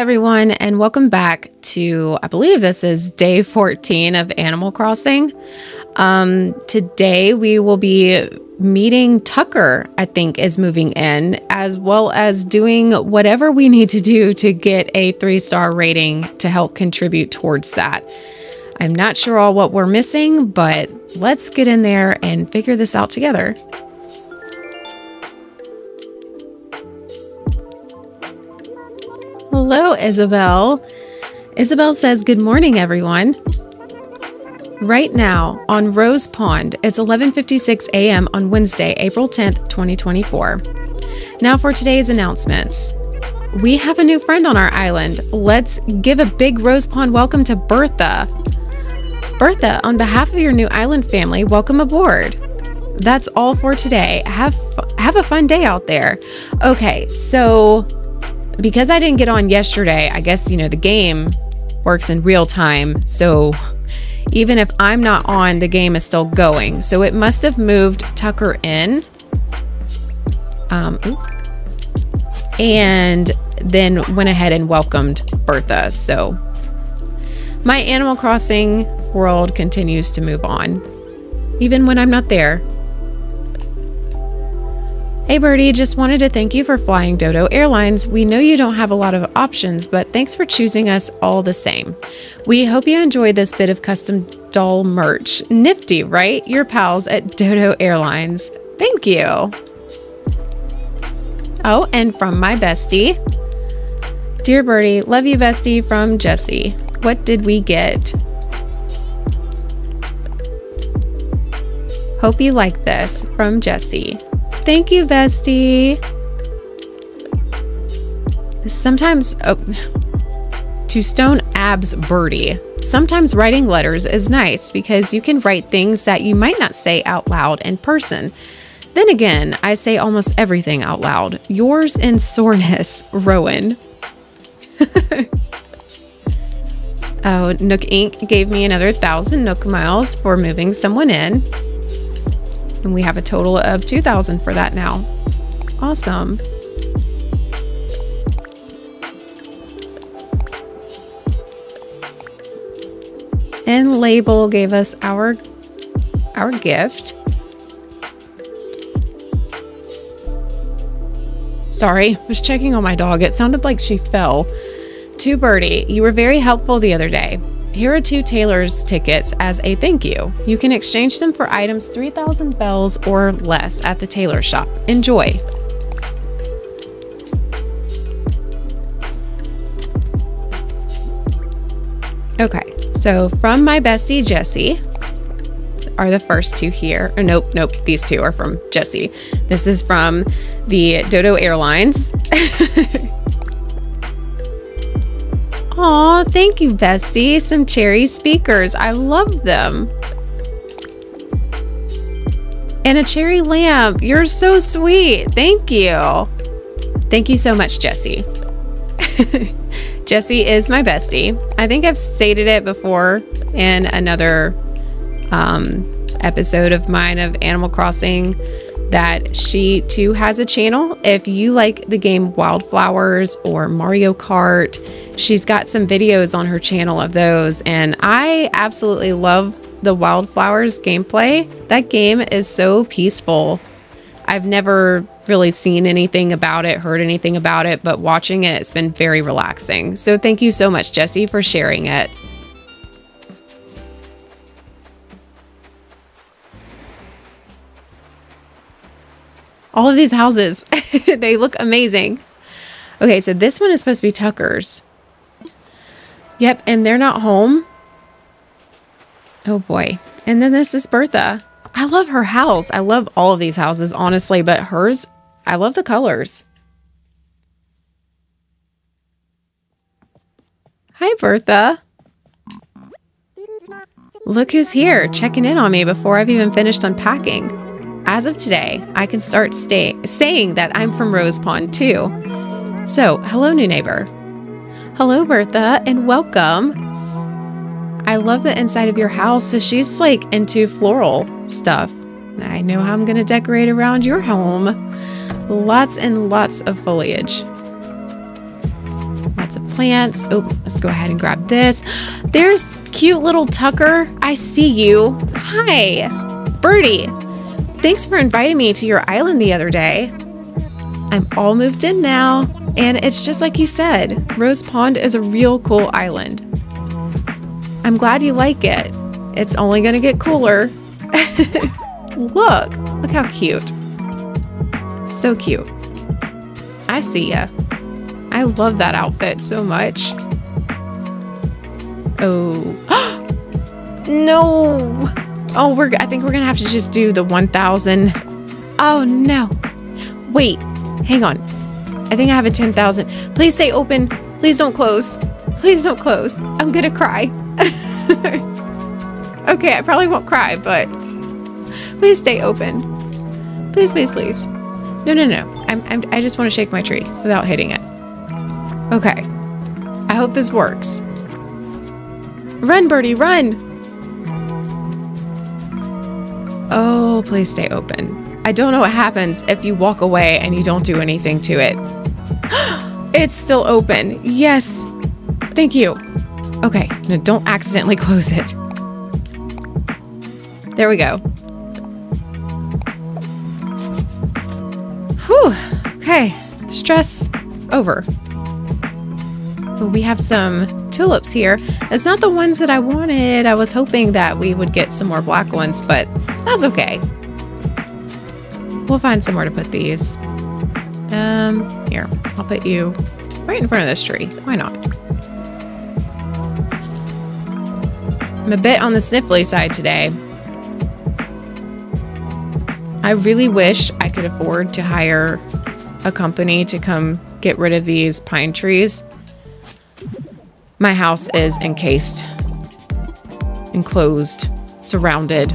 everyone, and welcome back to, I believe this is day 14 of Animal Crossing. Today we will be meeting Tucker, I think, is moving in, as well as doing whatever we need to do to get a 3-star rating to help contribute towards that. I'm not sure all what we're missing, but let's get in there and figure this out together. Hello, Isabelle. Isabelle says, good morning, everyone. Right now on Rose Pond, it's 11:56 a.m. on Wednesday, April 10th, 2024. Now for today's announcements. We have a new friend on our island. Let's give a big Rose Pond welcome to Bertha. Bertha, on behalf of your new island family, welcome aboard. That's all for today. Have a fun day out there. Okay, so... because I didn't get on yesterday, I guess, you know, the game works in real time. So even if I'm not on, the game is still going. So it must have moved Tucker in. And then went ahead and welcomed Bertha. So my Animal Crossing world continues to move on, even when I'm not there. Hey Birdie, just wanted to thank you for flying Dodo Airlines. We know you don't have a lot of options, but thanks for choosing us all the same. We hope you enjoyed this bit of custom doll merch. Nifty, right? Your pals at Dodo Airlines. Thank you. Oh, and from my bestie. Dear Birdie, love you bestie, from Jessie. What did we get? Hope you like this, from Jessie. Thank you, bestie. Sometimes, to stone abs Birdie. Sometimes writing letters is nice because you can write things that you might not say out loud in person. Then again, I say almost everything out loud. Yours in soreness, Rowan. Oh, Nook Inc gave me another 1,000 Nook miles for moving someone in. And we have a total of 2,000 for that now. Awesome. And Label gave us our gift. Sorry, I was checking on my dog. It sounded like she fell. To Birdie, you were very helpful the other day. Here are 2 Taylor's tickets as a thank you. You can exchange them for items 3,000 bells or less at the tailor shop. Enjoy. Okay, so from my bestie Jessie are the first 2 here. Or nope, these 2 are from Jessie. This is from the Dodo Airlines. Aw, thank you, bestie. Some cherry speakers. I love them. And a cherry lamp. You're so sweet. Thank you. Thank you so much, Jessie. Jessie is my bestie. I think I've stated it before in another episode of mine of Animal Crossing that she too has a channel. If you like the game Wildflowers or Mario Kart, she's got some videos on her channel of those. And I absolutely love the Wildflowers gameplay. That game is so peaceful. I've never really seen anything about it, heard anything about it, but watching it, it's been very relaxing. So thank you so much, Jessie, for sharing it. All of these houses, they look amazing. Okay, so this one is supposed to be Tucker's. Yep, and they're not home. Oh boy. And then this is Bertha. I love her house. I love all of these houses, honestly, but hers, I love the colors. Hi, Bertha. Look who's here, checking in on me before I've even finished unpacking. As of today, I can start saying that I'm from Rose Pond too. So, hello, new neighbor. Hello, Bertha, and welcome. I love the inside of your house. So she's like into floral stuff. I know how I'm gonna decorate around your home. Lots and lots of foliage. Lots of plants. Oh, let's go ahead and grab this. There's cute little Tucker. I see you. Hi, Birdie. Thanks for inviting me to your island the other day. I'm all moved in now, and it's just like you said. Rose Pond is a real cool island. I'm glad you like it. It's only gonna get cooler. Look how cute. So cute. I see ya. I love that outfit so much. Oh, no. Oh, I think we're gonna have to just do the 1,000. Oh no, wait, hang on. I think I have a 10,000. Please stay open, please don't close. Please don't close, I'm gonna cry. Okay, I probably won't cry, but please stay open. Please, please, please. No, no, no, I just wanna shake my tree without hitting it. Okay, I hope this works. Run, Birdie, run! Oh, please stay open. I don't know what happens if you walk away and you don't do anything to it. It's still open. Yes. Thank you. Okay, no, don't accidentally close it. There we go. Whew. Okay, stress over. We have some tulips here. It's not the ones that I wanted. I was hoping that we would get some more black ones, but that's okay. We'll find somewhere to put these. Here, I'll put you right in front of this tree. Why not? I'm a bit on the sniffly side today. I really wish I could afford to hire a company to come get rid of these pine trees. My house is encased, enclosed, surrounded,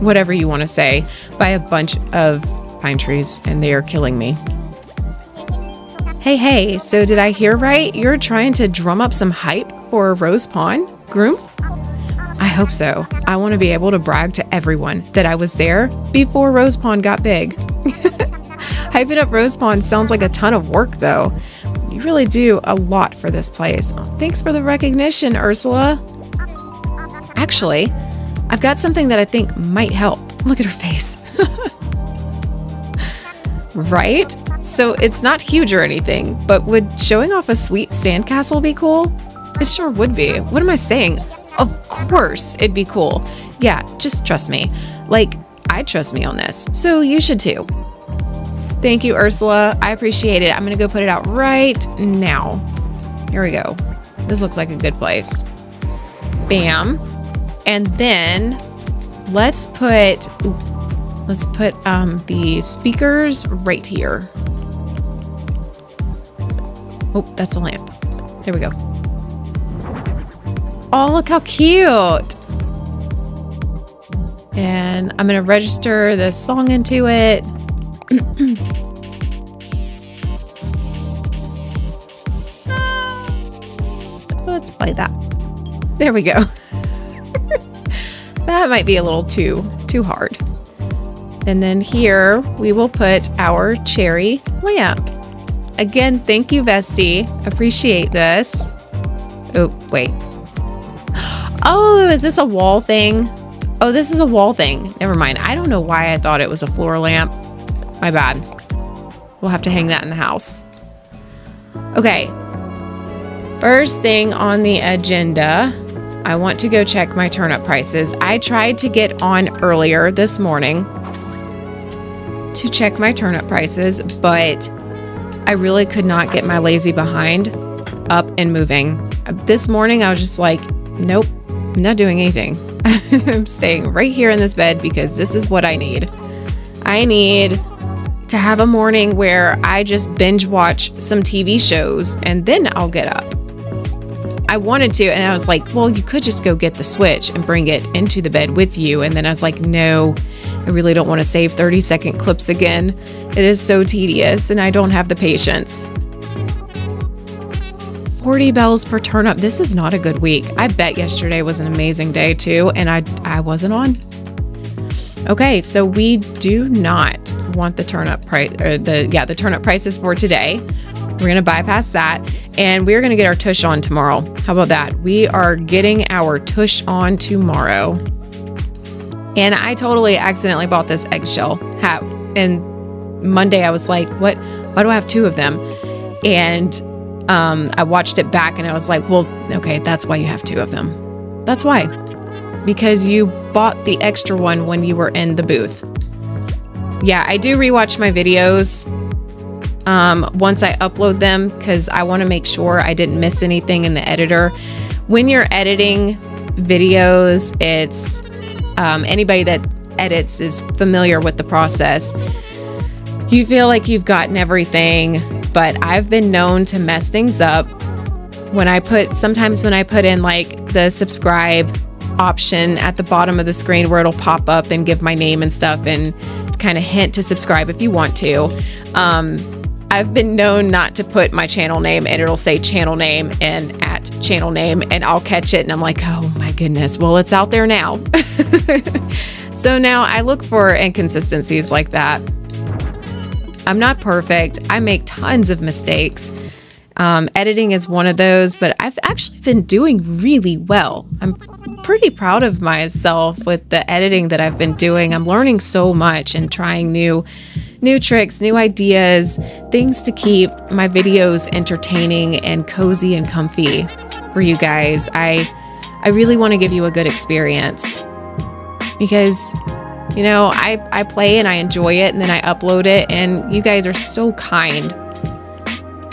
whatever you want to say, by a bunch of pine trees, and they are killing me. Hey, hey, so did I hear right? You're trying to drum up some hype for Rose Pond, Groom? I hope so. I want to be able to brag to everyone that I was there before Rose Pond got big. Hyping up Rose Pond sounds like a ton of work, though. You really do a lot for this place. Thanks for the recognition, Ursula. Actually, I've got something that I think might help. Look at her face. Right? So it's not huge or anything, but would showing off a sweet sandcastle be cool? It sure would be. What am I saying? Of course it'd be cool. Yeah, just trust me. Like, I trust me on this, so you should too. Thank you, Ursula. I appreciate it. I'm gonna go put it out right now. Here we go. This looks like a good place. Bam. And then let's put the speakers right here. Oh, that's a lamp. There we go. Oh, look how cute. And I'm gonna register this song into it. Let's play that. There we go. That might be a little too hard. And then here we will put our cherry lamp. Again, thank you, Bestie. Appreciate this. Oh, wait. Oh, is this a wall thing? Oh, this is a wall thing. Never mind. I don't know why I thought it was a floor lamp. My bad. We'll have to hang that in the house. Okay. First thing on the agenda, I want to go check my turnip prices. I tried to get on earlier this morning to check my turnip prices, but I really could not get my lazy behind up and moving. This morning, I was just like, nope, I'm not doing anything. I'm staying right here in this bed because this is what I need. I need to have a morning where I just binge watch some TV shows and then I'll get up. I wanted to, and I was like, well, you could just go get the Switch and bring it into the bed with you. And then I was like, no, I really don't want to save 30-second clips again. It is so tedious and I don't have the patience. 40 bells per turnip. This is not a good week. I bet yesterday was an amazing day too, and I wasn't on. Okay, so we do not want the turnip prices for today. We're gonna bypass that and we're gonna get our tush on tomorrow. How about that? We are getting our tush on tomorrow. And I totally accidentally bought this eggshell hat. And Monday I was like, what? Why do I have two of them? And I watched it back and I was like, well, okay, that's why you have two of them. That's why. Because you bought the extra one when you were in the booth. Yeah, I do rewatch my videos once I upload them because I want to make sure I didn't miss anything in the editor. When you're editing videos, it's anybody that edits is familiar with the process. You feel like you've gotten everything, but I've been known to mess things up. When I put, sometimes when I put in like the subscribe option at the bottom of the screen where it'll pop up and give my name and stuff and kind of hint to subscribe if you want to. I've been known not to put my channel name and it'll say channel name and at channel name and I'll catch it and I'm like, oh my goodness, well, it's out there now. So now I look for inconsistencies like that. I'm not perfect. I make tons of mistakes. Editing is one of those, but I've actually been doing really well. I'm pretty proud of myself with the editing that I've been doing. I'm learning so much and trying new tricks, new ideas, things to keep my videos entertaining and cozy and comfy for you guys. I really want to give you a good experience because, you know, I play and I enjoy it and then I upload it and you guys are so kind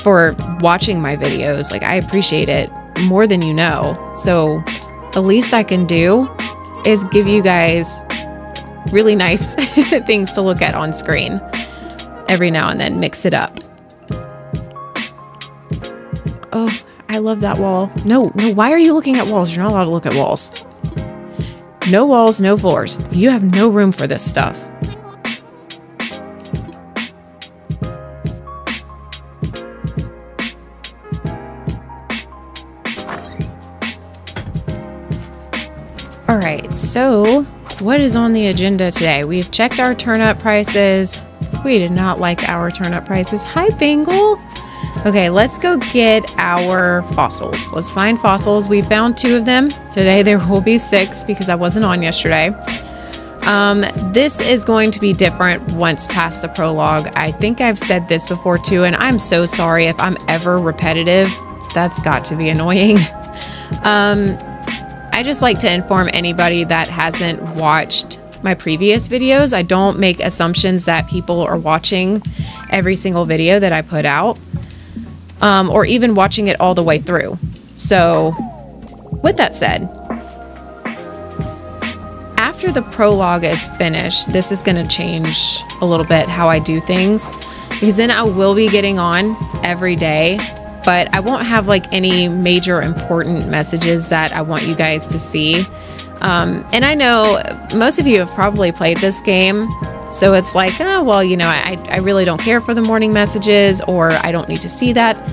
for watching my videos. Like, I appreciate it more than you know. So the least I can do is give you guys really nice things to look at on screen every now and then. Mix it up. Oh, I love that wall. No, why are you looking at walls? You're not allowed to look at walls. No walls, no floors. You have no room for this stuff. All right, so what is on the agenda today? We've checked our turnip prices. We did not like our turnip prices. Hi, Bengal. Okay, let's go get our fossils. Let's find fossils. We found two of them. Today there will be six because I wasn't on yesterday. This is going to be different once past the prologue. I think I've said this before too, and I'm so sorry if I'm ever repetitive. That's got to be annoying. I just like to inform anybody that hasn't watched my previous videos. I don't make assumptions that people are watching every single video that I put out, or even watching it all the way through. So with that said, after the prologue is finished, this is going to change a little bit how I do things, because then I will be getting on every day. But I won't have like any major important messages that I want you guys to see. And I know most of you have probably played this game. So it's like, oh, well, you know, I really don't care for the morning messages, or I don't need to see that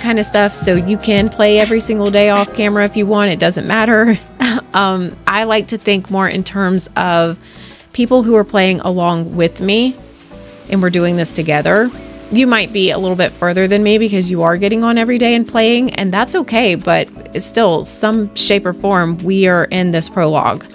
kind of stuff. So you can play every single day off camera if you want. It doesn't matter. I like to think more in terms of people who are playing along with me and we're doing this together. You might be a little bit further than me because you are getting on every day and playing, and that's okay, but it's still some shape or form. We are in this prologue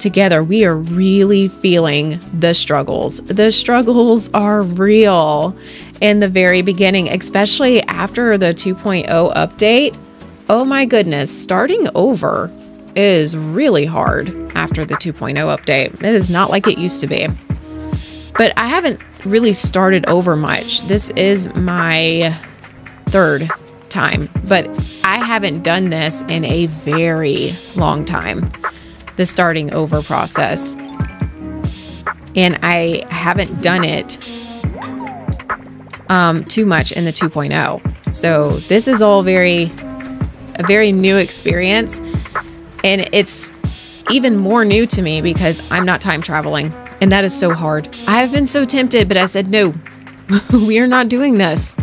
together. We are really feeling the struggles. The struggles are real in the very beginning, especially after the 2.0 update. Oh my goodness, starting over is really hard after the 2.0 update. It is not like it used to be. But I haven't really started over much. This is my third time, but I haven't done this in a very long time, the starting over process. And I haven't done it too much in the 2.0. So this is all a very new experience. And it's even more new to me because I'm not time traveling. And that is so hard. I've been so tempted, but I said, no, we are not doing this.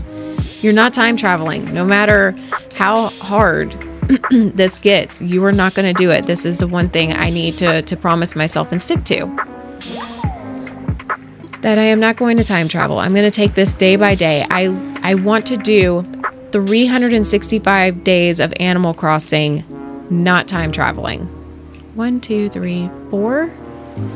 You're not time traveling. No matter how hard this gets, you are not going to do it. This is the one thing I need to promise myself and stick to. That I am not going to time travel. I'm going to take this day by day. I I want to do 365 days of Animal Crossing, not time traveling. 1, 2, 3, 4.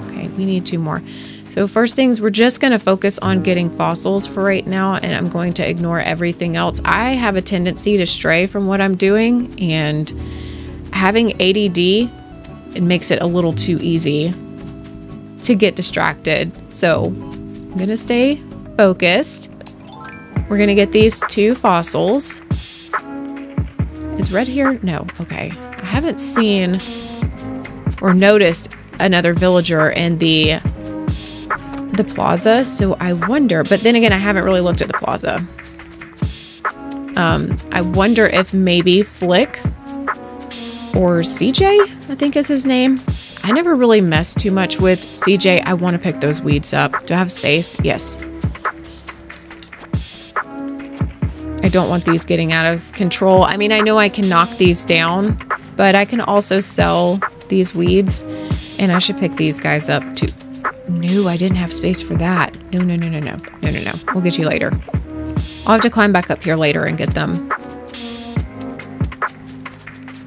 Okay, we need 2 more. So first things, we're just going to focus on getting fossils for right now, and I'm going to ignore everything else. I have a tendency to stray from what I'm doing, and having ADD, it makes it a little too easy to get distracted. So I'm going to stay focused. We're going to get these 2 fossils. Is red here? No. Okay. I haven't seen or noticed another villager in the plaza, so I wonder, but then again, I haven't really looked at the plaza. I wonder if maybe Flick or CJ, I think is his name. I never really messed too much with CJ. I want to pick those weeds up. Do I have space? Yes. I don't want these getting out of control. I mean, I know I can knock these down, but I can also sell these weeds, and I should pick these guys up too. No, I didn't have space for that. No. We'll get you later. I'll have to climb back up here later and get them.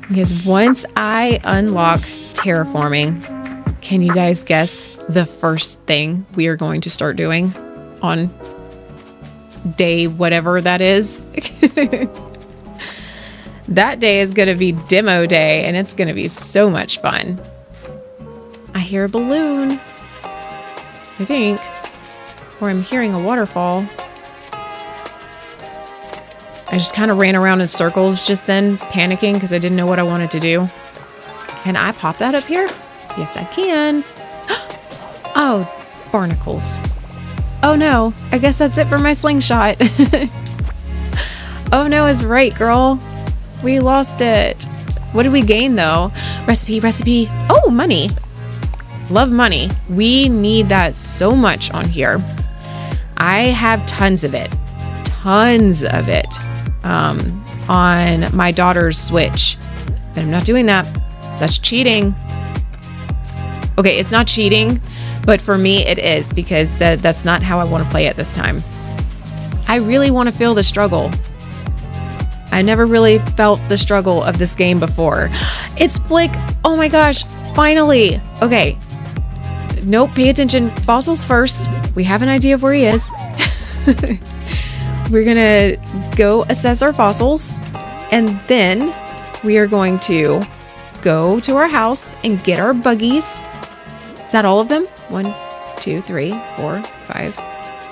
Because once I unlock terraforming, can you guys guess the first thing we are going to start doing on day whatever that is? That day is going to be demo day, and it's going to be so much fun. I hear a balloon. I think, or I'm hearing a waterfall. I just kind of ran around in circles just then, panicking because I didn't know what I wanted to do. Can I pop that up here? Yes, I can. Oh, barnacles. Oh no, I guess that's it for my slingshot. Oh no is right, girl. We lost it. What did we gain though? Recipe. Oh, money. Love money. We need that so much on here. I have tons of it on my daughter's Switch, but I'm not doing that. That's cheating. Okay, it's not cheating, but for me it is, because that's not how I want to play it this time. I really want to feel the struggle. I never really felt the struggle of this game before. It's Flick. Oh my gosh, finally. Okay. Nope, pay attention. Fossils first. We have an idea of where he is. We're going to go assess our fossils, and then we are going to go to our house and get our buggies. Is that all of them? 1, 2, 3, 4, 5.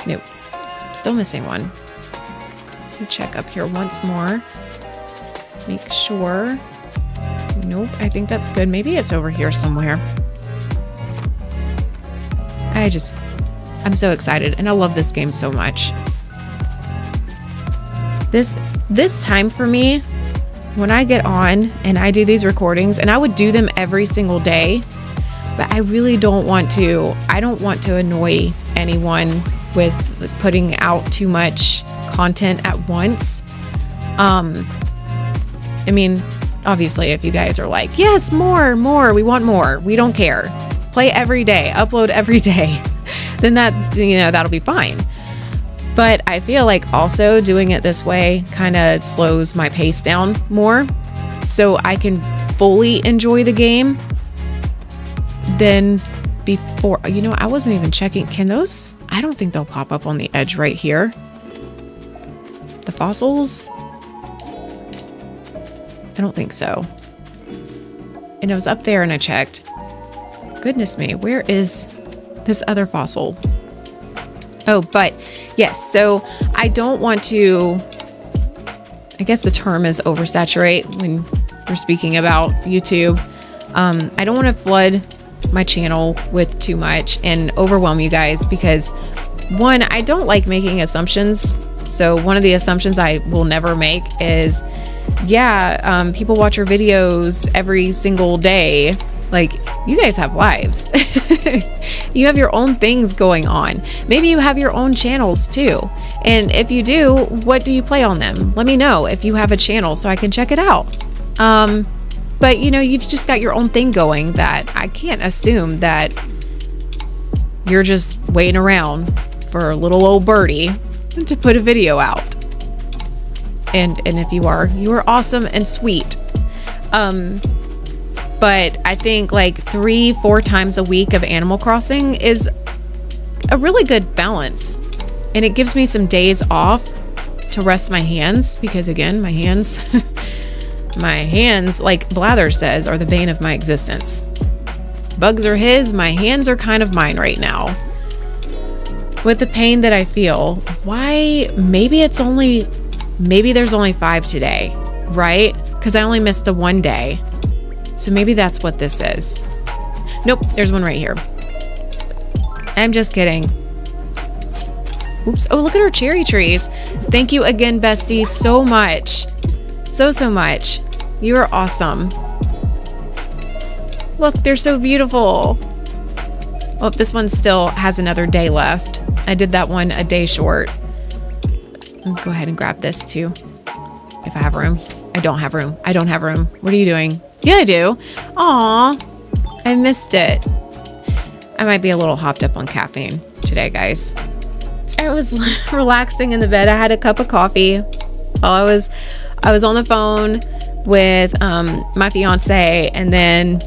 Nope. I'm still missing one. Let me check up here once more. Make sure. Nope. I think that's good. Maybe it's over here somewhere. I'm so excited, and I love this game so much. This time for me, when I get on and I do these recordings, and I would do them every single day, but I really don't want to. I don't want to annoy anyone with putting out too much content at once. I mean, obviously, if you guys are like, yes, more, we want more, we don't care. Play every day, upload every day, then that, you know, that'll be fine. But I feel like also doing it this way kind of slows my pace down more, so I can fully enjoy the game than before. You know, I wasn't even checking. Can those? I don't think they'll pop up on the edge right here. The fossils? I don't think so. And I was up there and I checked. Goodness me, where is this other fossil? Oh, but yes, so I don't want to, I guess the term is oversaturate when we're speaking about YouTube. I don't want to flood my channel with too much and overwhelm you guys, because one, I don't like making assumptions. So one of the assumptions I will never make is, yeah, people watch your videos every single day. Like, you guys have lives. You have your own things going on. Maybe you have your own channels too. And if you do, what do you play on them? Let me know if you have a channel so I can check it out. But you know, you've just got your own thing going, that I can't assume that you're just waiting around for a little old birdie to put a video out. and if you are, you are awesome and sweet. But I think like 3-4 times a week of Animal Crossing is a really good balance, and it gives me some days off to rest my hands, because again, my hands like Blathers says, are the bane of my existence. Bugs are his, my hands are kind of mine right now. With the pain that I feel, why, maybe there's only 5 today, right? Because I only missed the 1 day. So maybe that's what this is. Nope, there's one right here. I'm just kidding. Oops, oh, look at our cherry trees. Thank you again, bestie, so much. So much. You are awesome. Look, they're so beautiful. Oh, this one still has another day left. I did that one a day short. I'll go ahead and grab this too, if I have room. I don't have room. I don't have room. What are you doing? Yeah, I do. Aw, I missed it. I might be a little hopped up on caffeine today, guys. I was relaxing in the bed. I had a cup of coffee while I was on the phone with my fiance, and then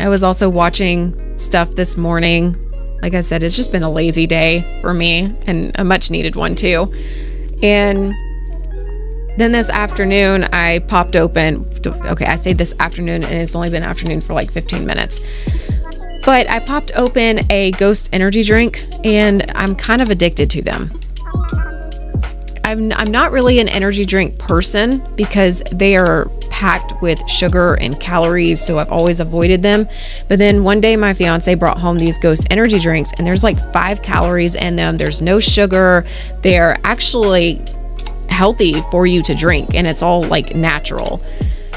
I was also watching stuff this morning. Like I said, it's just been a lazy day for me, and a much needed one too. And then this afternoon I popped open, okay, I say this afternoon and it's only been afternoon for like 15 minutes, but I popped open a Ghost energy drink and I'm kind of addicted to them. I'm not really an energy drink person because they are packed with sugar and calories, so I've always avoided them. But then one day my fiance brought home these Ghost energy drinks, and there's like 5 calories in them. There's no sugar. They're actually healthy for you to drink, and it's all like natural.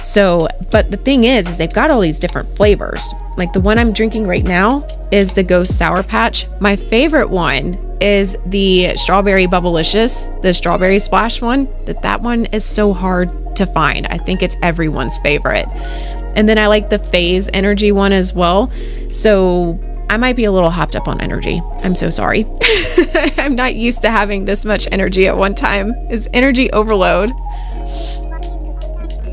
So, but the thing is they've got all these different flavors. Like the one I'm drinking right now is the Ghost Sour Patch. My favorite one is the Strawberry Bubblicious, the Strawberry Splash one, but that one is so hard to find. I think it's everyone's favorite. And then I like the Phase energy one as well. So I might be a little hopped up on energy. I'm so sorry. I'm not used to having this much energy at one time. It's energy overload.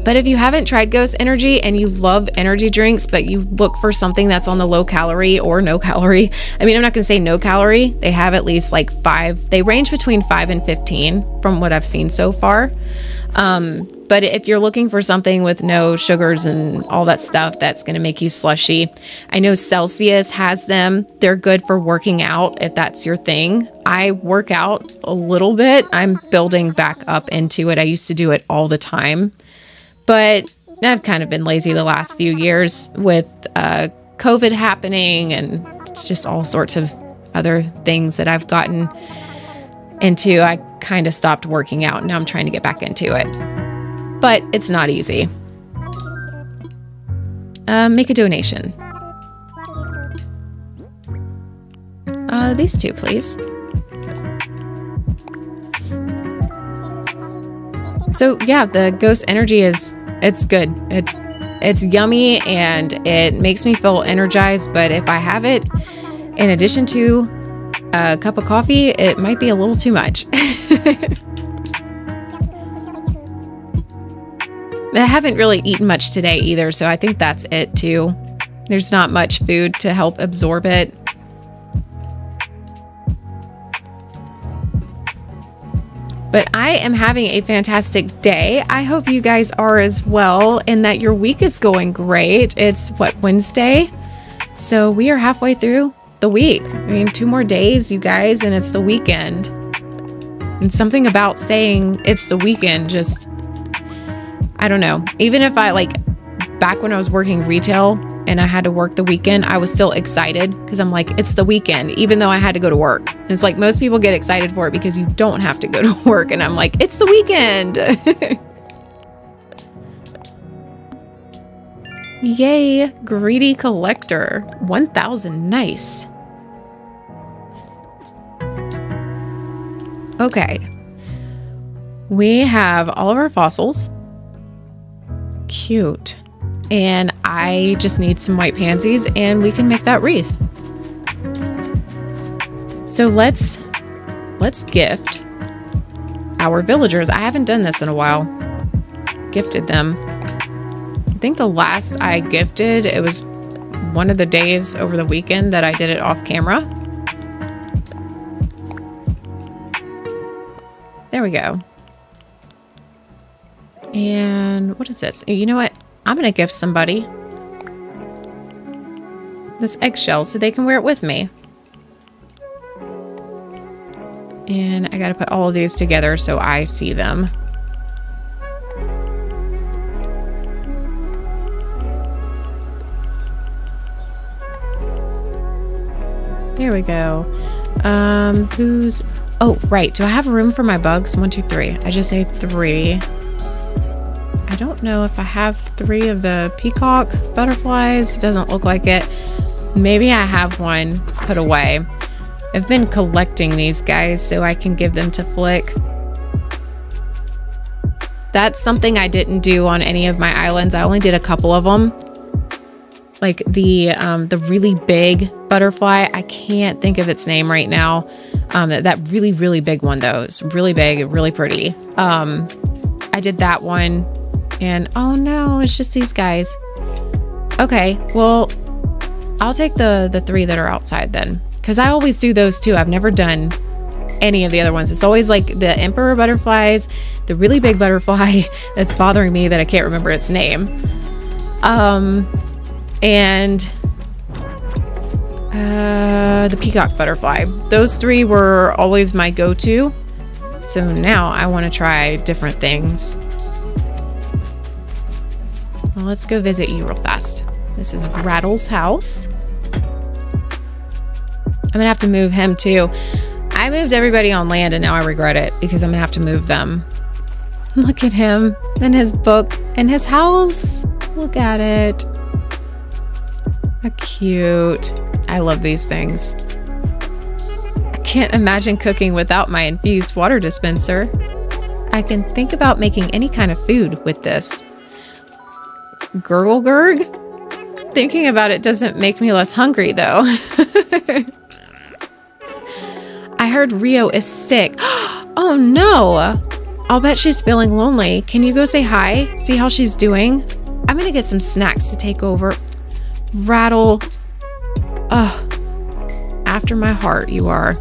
But if you haven't tried Ghost energy and you love energy drinks, but you look for something that's on the low calorie or no calorie, I mean, I'm not gonna say no calorie. They have at least like 5, they range between 5 and 15 from what I've seen so far. But if you're looking for something with no sugars and all that stuff, that's gonna make you slushy. I know Celsius has them. They're good for working out if that's your thing. I work out a little bit. I'm building back up into it. I used to do it all the time. But I've kind of been lazy the last few years with COVID happening and just all sorts of other things that I've gotten into. I kind of stopped working out. Now I'm trying to get back into it, but it's not easy. Make a donation. These two, please. So yeah, the Ghost energy is, it's good. It's yummy and it makes me feel energized, but if I have it in addition to a cup of coffee, it might be a little too much. I haven't really eaten much today either, so I think that's it too. There's not much food to help absorb it. But I am having a fantastic day. I hope you guys are as well, and that your week is going great. It's what, Wednesday? So we are halfway through the week. I mean, 2 more days, you guys, and it's the weekend. And something about saying it's the weekend, just, I don't know. Even if I like, back when I was working retail and I had to work the weekend, I was still excited because I'm like, it's the weekend, even though I had to go to work. And it's like, most people get excited for it because you don't have to go to work. And I'm like, it's the weekend. Yay, greedy collector, 1,000, nice. Okay, we have all of our fossils, cute. And I just need some white pansies and we can make that wreath. So let's gift. our villagers. I haven't done this in a while. Gifted them. I think the last I gifted, it was one of the days over the weekend that I did it off camera. There we go. And what is this? You know what? I'm going to gift somebody this eggshell so they can wear it with me. And I got to put all of these together so I see them. There we go. Who's... Oh, right. Do I have room for my bugs? 1, 2, 3. I just need 3. I don't know if I have 3 of the peacock butterflies. Doesn't look like it. Maybe I have one put away. I've been collecting these guys so I can give them to Flick. That's something I didn't do on any of my islands. I only did a couple of them. Like the really big butterfly. I can't think of its name right now. That really, really big one though. It's really big, really pretty. I did that one and oh no, it's just these guys. Okay, well, I'll take the 3 that are outside then. Cause I always do those too. I've never done any of the other ones. It's always like the emperor butterflies, the really big butterfly that's bothering me that I can't remember its name. And the peacock butterfly. Those 3 were always my go-to. So now I want to try different things. Well, let's go visit you real fast. This is Rattle's house. I'm gonna have to move him too. I moved everybody on land and now I regret it because I'm gonna have to move them. Look at him and his book and his house. Look at it. How cute. I love these things. I can't imagine cooking without my infused water dispenser. I can think about making any kind of food with this. Gurgle gurg? Thinking about it doesn't make me less hungry though. I heard Rio is sick. Oh no. I'll bet she's feeling lonely. Can you go say hi? See how she's doing? I'm gonna get some snacks to take over. Rattle. Oh, after my heart you are.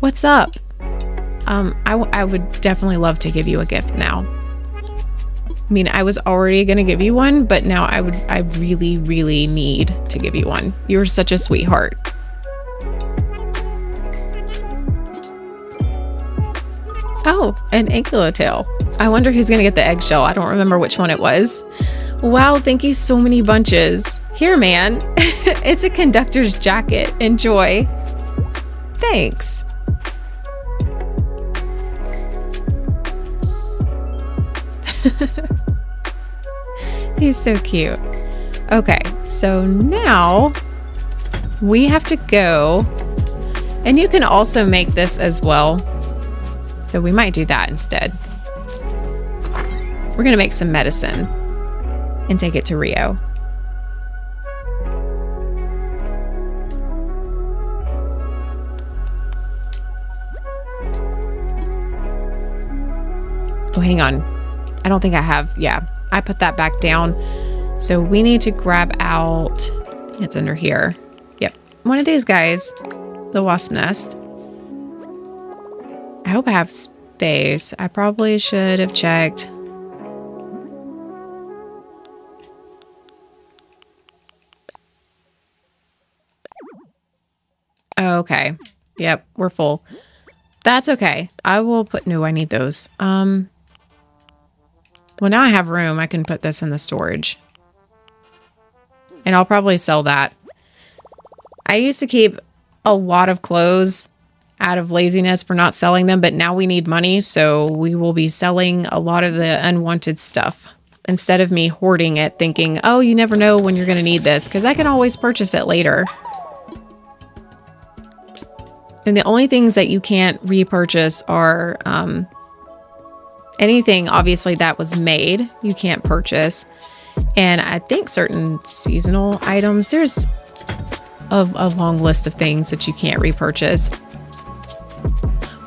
What's up? I would definitely love to give you a gift now. I mean, I was already gonna give you one, but now I really, really need to give you one. You're such a sweetheart. Oh, an ankylotail. I wonder who's gonna get the eggshell. I don't remember which one it was. Wow, thank you so many bunches. Here, man. It's a conductor's jacket. Enjoy. Thanks. He's so cute. Okay, so now we have to go. And you can also make this as well. So we might do that instead. We're gonna make some medicine and take it to Rio. Oh, hang on. I don't think I have, yeah. I put that back down. So we need to grab out, I think it's under here. Yep, one of these guys, the wasp nest. I hope I have space. I probably should have checked. Okay. Yep, we're full. That's okay. I will put... No, I need those. Well, now I have room. I can put this in the storage. And I'll probably sell that. I used to keep a lot of clothes out of laziness for not selling them, but now we need money, so we will be selling a lot of the unwanted stuff instead of me hoarding it thinking, oh, you never know when you're going to need this, because I can always purchase it later. And the only things that you can't repurchase are anything, obviously, that was made, you can't purchase. And I think certain seasonal items, there's a long list of things that you can't repurchase.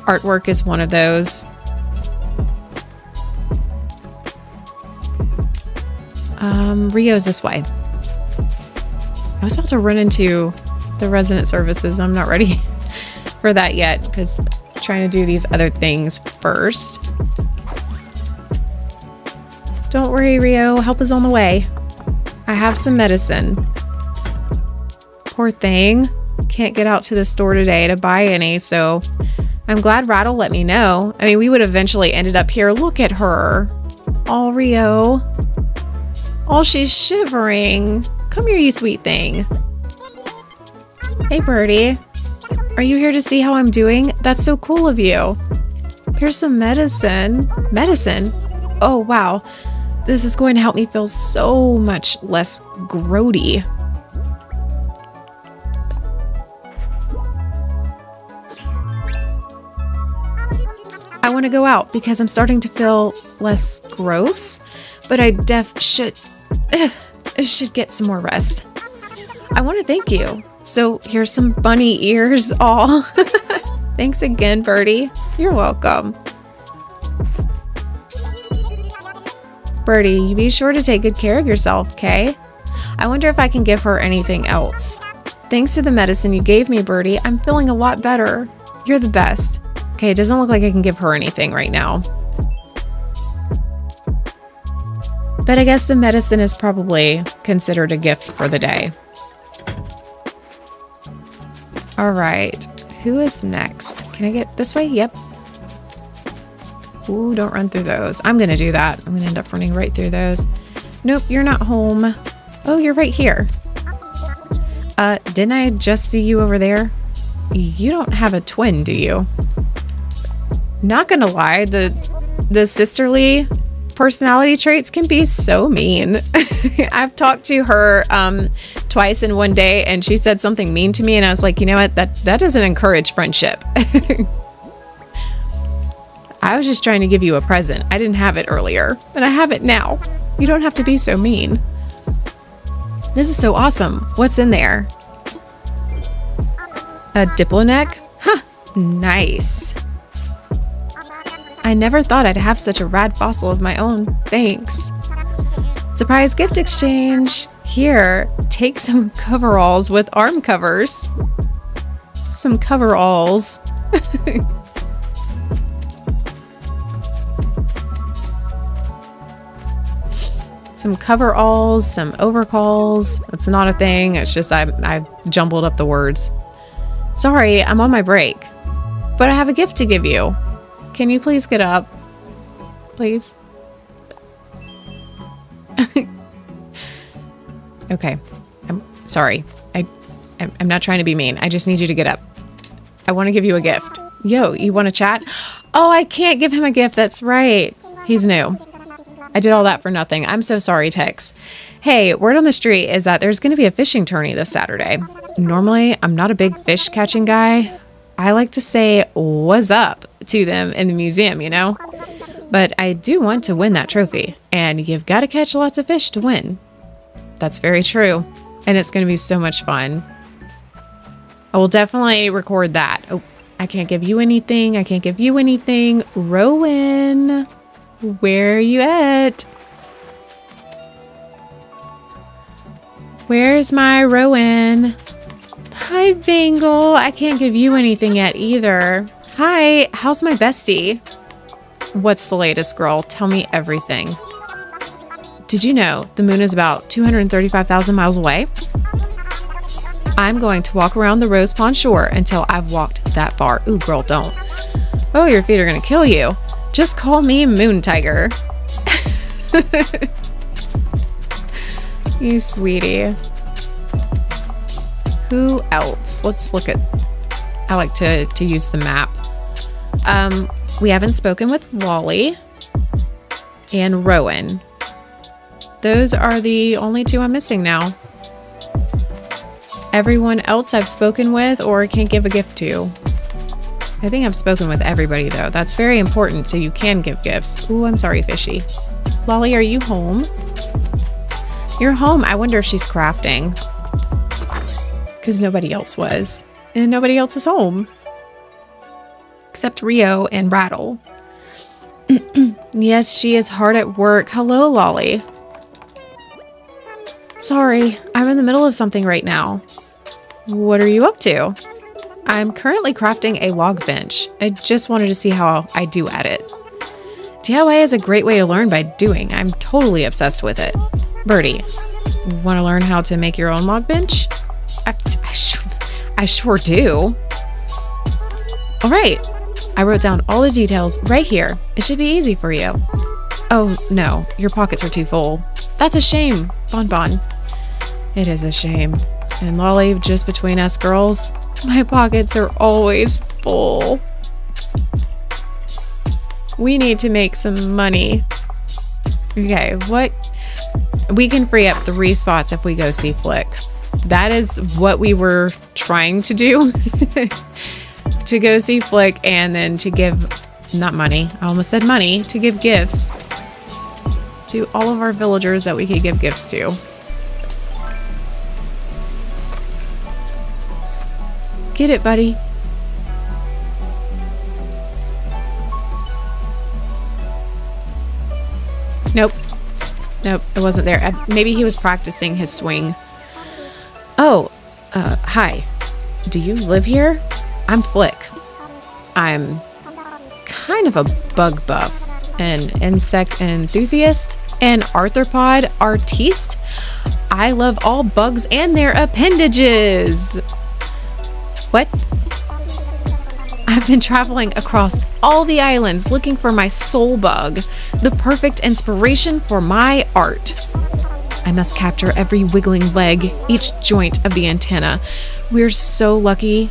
artwork is one of those. Rio's this way. I was about to run into the resident services. I'm not ready for that yet because I'm trying to do these other things first. Don't worry, Rio. Help is on the way. I have some medicine. Poor thing. Can't get out to the store today to buy any, so I'm glad Rattle let me know. I mean, we would eventually ended up here. Look at her. Oh, Rio. Oh, she's shivering. Come here, you sweet thing. Hey, Birdie. Are you here to see how I'm doing? That's so cool of you. Here's some medicine. Medicine? Oh, wow. This is going to help me feel so much less grody. I want to go out because I'm starting to feel less gross, but I should get some more rest. I want to thank you. So here's some bunny ears. All. Thanks again, Birdie. You're welcome. Birdie, you be sure to take good care of yourself, okay? I wonder if I can give her anything else. Thanks to the medicine you gave me, Birdie, I'm feeling a lot better. You're the best. Okay, it doesn't look like I can give her anything right now. But I guess the medicine is probably considered a gift for the day. All right, who is next? Can I get this way? Yep. Ooh, don't run through those. I'm gonna do that. I'm gonna end up running right through those. Nope, you're not home. Oh, you're right here. Didn't I just see you over there? You don't have a twin, do you? Not gonna lie, the sisterly personality traits can be so mean. I've talked to her twice in one day and she said something mean to me and I was like, you know what, that doesn't encourage friendship. I was just trying to give you a present. I didn't have it earlier and I have it now. You don't have to be so mean. This is so awesome. What's in there? A diploneck? Huh, nice. I never thought I'd have such a rad fossil of my own. Thanks. Surprise gift exchange. Here, take some coveralls with arm covers. Some coveralls. Some coveralls, some overcalls. It's not a thing. It's just I jumbled up the words. Sorry, I'm on my break. But I have a gift to give you. Can you please get up? Please? Okay. I'm sorry. I'm not trying to be mean. I just need you to get up. I want to give you a gift. Yo, you want to chat? Oh, I can't give him a gift. That's right. He's new. I did all that for nothing. I'm so sorry, Tex. Hey, word on the street is that there's going to be a fishing tourney this Saturday. Normally, I'm not a big fish catching guy. I like to say, what's up to them in the museum, you know? But I do want to win that trophy, and you've got to catch lots of fish to win. That's very true, and it's going to be so much fun. I will definitely record that. Oh, I can't give you anything. I can't give you anything. Rowan, where are you at? Where's my Rowan? Hi, Bengal. I can't give you anything yet either. Hi, how's my bestie? What's the latest, girl? Tell me everything. Did you know the moon is about 235,000 miles away? I'm going to walk around the Rose Pond shore until I've walked that far. Ooh, girl, don't. Oh, your feet are gonna kill you. Just call me Moon Tiger. You sweetie. Who else? Let's look at, I like to use the map. We haven't spoken with Wally and Rowan. Those are the only two I'm missing now. Everyone else I've spoken with or can't give a gift to. I think I've spoken with everybody though. That's very important so you can give gifts. Ooh, I'm sorry, Fishy. Lolly, are you home? You're home. I wonder if she's crafting. Because nobody else was. And nobody else is home. except Rio and Rattle. Yes, she is hard at work. Hello, Lolly. Sorry, I'm in the middle of something right now. What are you up to? I'm currently crafting a log bench. I just wanted to see how I do at it. DIY is a great way to learn by doing. I'm totally obsessed with it. Birdie, want to learn how to make your own log bench? I sure do. All right. I wrote down all the details right here. It should be easy for you. Oh no, your pockets are too full. That's a shame, Bon Bon. It is a shame. And Lolly, just between us girls, my pockets are always full. We need to make some money. Okay, what? We can free up 3 spots if we go see Flick. That is what we were trying to do. To go see Flick and then to give, not money, I almost said money, to give gifts to all of our villagers that we could give gifts to. Get it, buddy. Nope. Nope, it wasn't there. Maybe he was practicing his swing. Oh, hi. Do you live here? I'm Flick. I'm kind of a bug buff, an insect enthusiast, an arthropod artiste. I love all bugs and their appendages. What? I've been traveling across all the islands looking for my soul bug, the perfect inspiration for my art. I must capture every wiggling leg, each joint of the antenna. We're so lucky.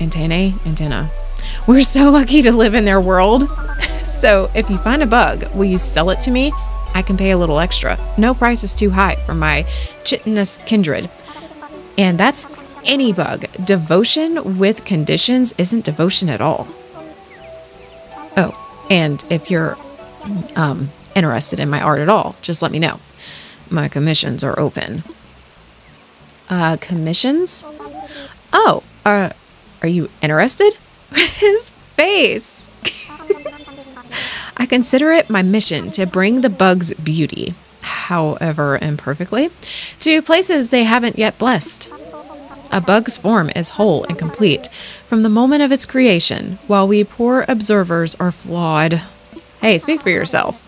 Antennae? Antenna. We're so lucky to live in their world. So if you find a bug, will you sell it to me? I can pay a little extra. No price is too high for my chitinous kindred. And that's any bug. Devotion with conditions isn't devotion at all. Oh, and if you're interested in my art at all, just let me know. My commissions are open. Commissions? Oh, are you interested? His face. I consider it my mission to bring the bug's beauty, however imperfectly, to places they haven't yet blessed. A bug's form is whole and complete from the moment of its creation, while we poor observers are flawed. Hey, speak for yourself.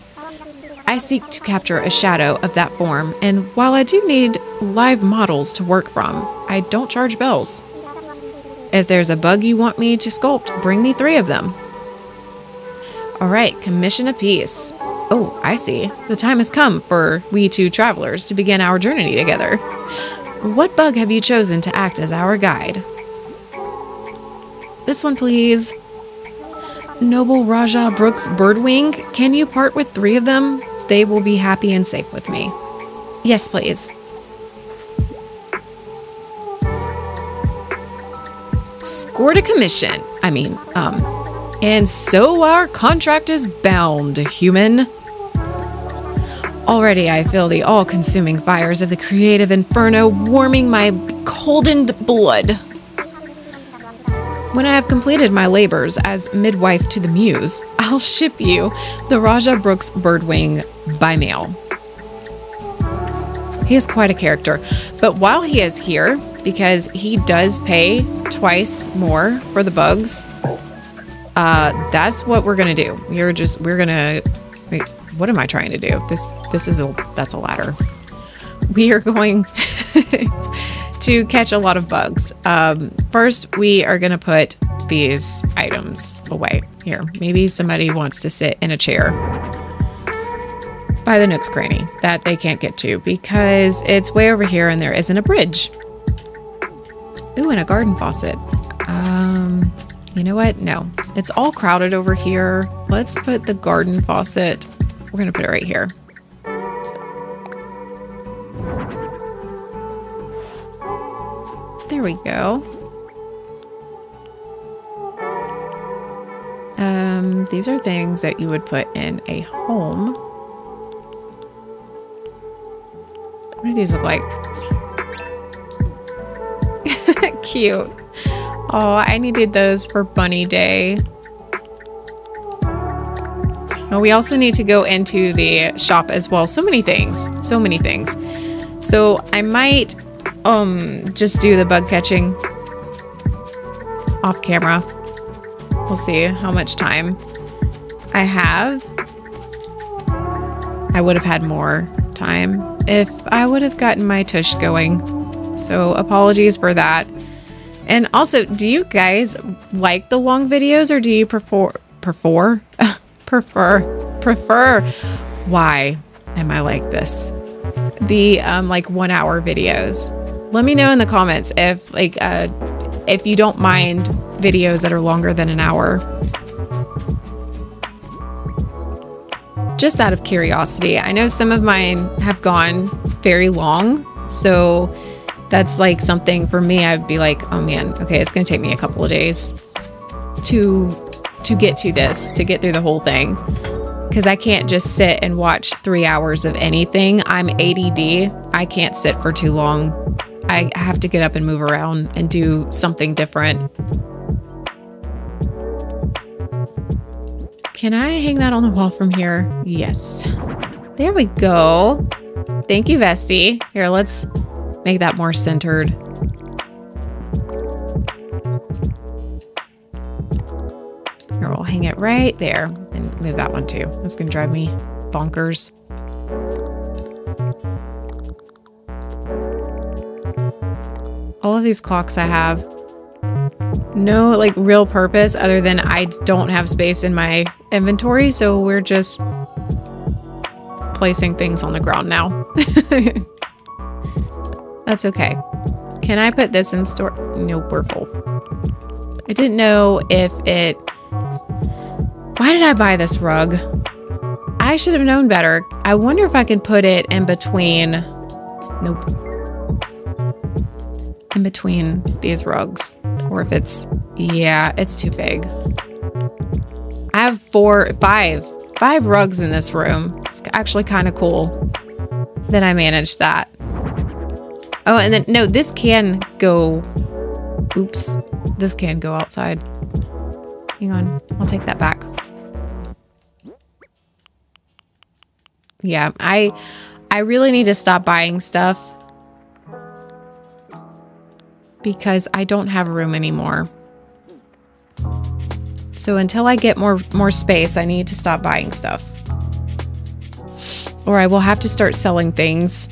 I seek to capture a shadow of that form, and while I do need live models to work from, I don't charge bells. If there's a bug you want me to sculpt, bring me 3 of them. All right, commission apiece. Oh, I see. The time has come for we 2 travelers to begin our journey together. What bug have you chosen to act as our guide? This one, please. Noble Raja Brooks Birdwing, can you part with 3 of them? They will be happy and safe with me. Yes, please. Scored a commission. And so our contract is bound, human. Already I feel the all-consuming fires of the creative inferno warming my coldened blood. When I have completed my labors as midwife to the muse, I'll ship you the Raja Brooks Birdwing by mail. He is quite a character, but while he is here, because he does pay twice more for the bugs, that's what we're gonna do. Wait, what am I trying to do? That's a ladder. We are going to catch a lot of bugs. First, we are gonna put these items away. Here, maybe somebody wants to sit in a chair by the Nook's Cranny that they can't get to because it's way over here and there isn't a bridge. Ooh, and a garden faucet. You know what? No, it's all crowded over here. Let's put the garden faucet. We're gonna put it right here. There we go. These are things that you would put in a home. What do these look like? Cute. Oh, I needed those for bunny day. And we also need to go into the shop as well. So many things. So many things. So I might just do the bug catching off camera. We'll see how much time I have. I would have had more time if I would have gotten my tush going. So apologies for that. And also, do you guys like the long videos or do you prefer? Why am I like this? The like 1 hour videos. Let me know in the comments if like if you don't mind videos that are longer than an hour. Just out of curiosity, I know some of mine have gone very long, so that's like something for me. I'd be like, oh man, okay, it's gonna take me a couple of days to get to this, to get through the whole thing, because I can't just sit and watch 3 hours of anything. I'm ADD. I can't sit for too long. I have to get up and move around and do something different. Can I hang that on the wall from here? Yes. There we go. Thank you, Vesty. Here, let's make that more centered. Here, we'll hang it right there and move that one too. That's gonna drive me bonkers. All of these clocks I have, no like real purpose other than I don't have space in my inventory, so we're just placing things on the ground now. That's okay. Can I put this in store? Nope, we're full. I didn't know if it... Why did I buy this rug? I should have known better. I wonder if I can put it in between... Nope. In between these rugs. Or if it's... Yeah, it's too big. I have five rugs in this room. It's actually kind of cool that I managed that. Oh, and then, no, this can go, oops, this can go outside. Hang on, I'll take that back. Yeah, I really need to stop buying stuff because I don't have room anymore. So until I get more space, I need to stop buying stuff. Or I will have to start selling things.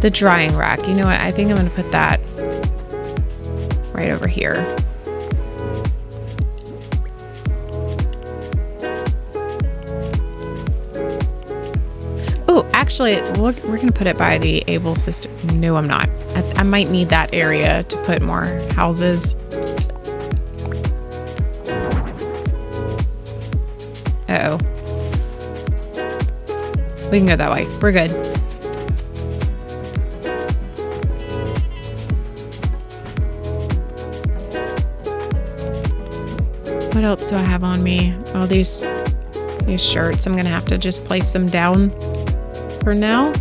The drying rack. You know what? I think I'm going to put that right over here. Oh, actually, we're going to put it by the Able Sister. No, I'm not. I might need that area to put more houses. Uh-oh. We can go that way. We're good. What else do I have on me? Oh, these shirts. I'm gonna have to just place them down for now.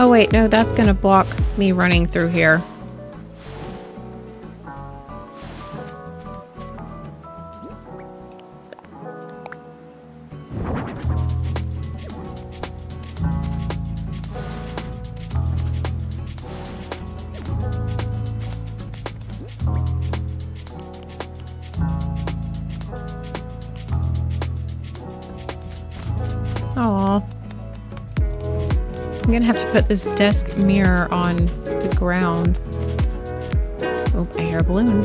Oh wait, no, that's gonna block me running through here. Have to put this desk mirror on the ground. Oh, I hear a balloon.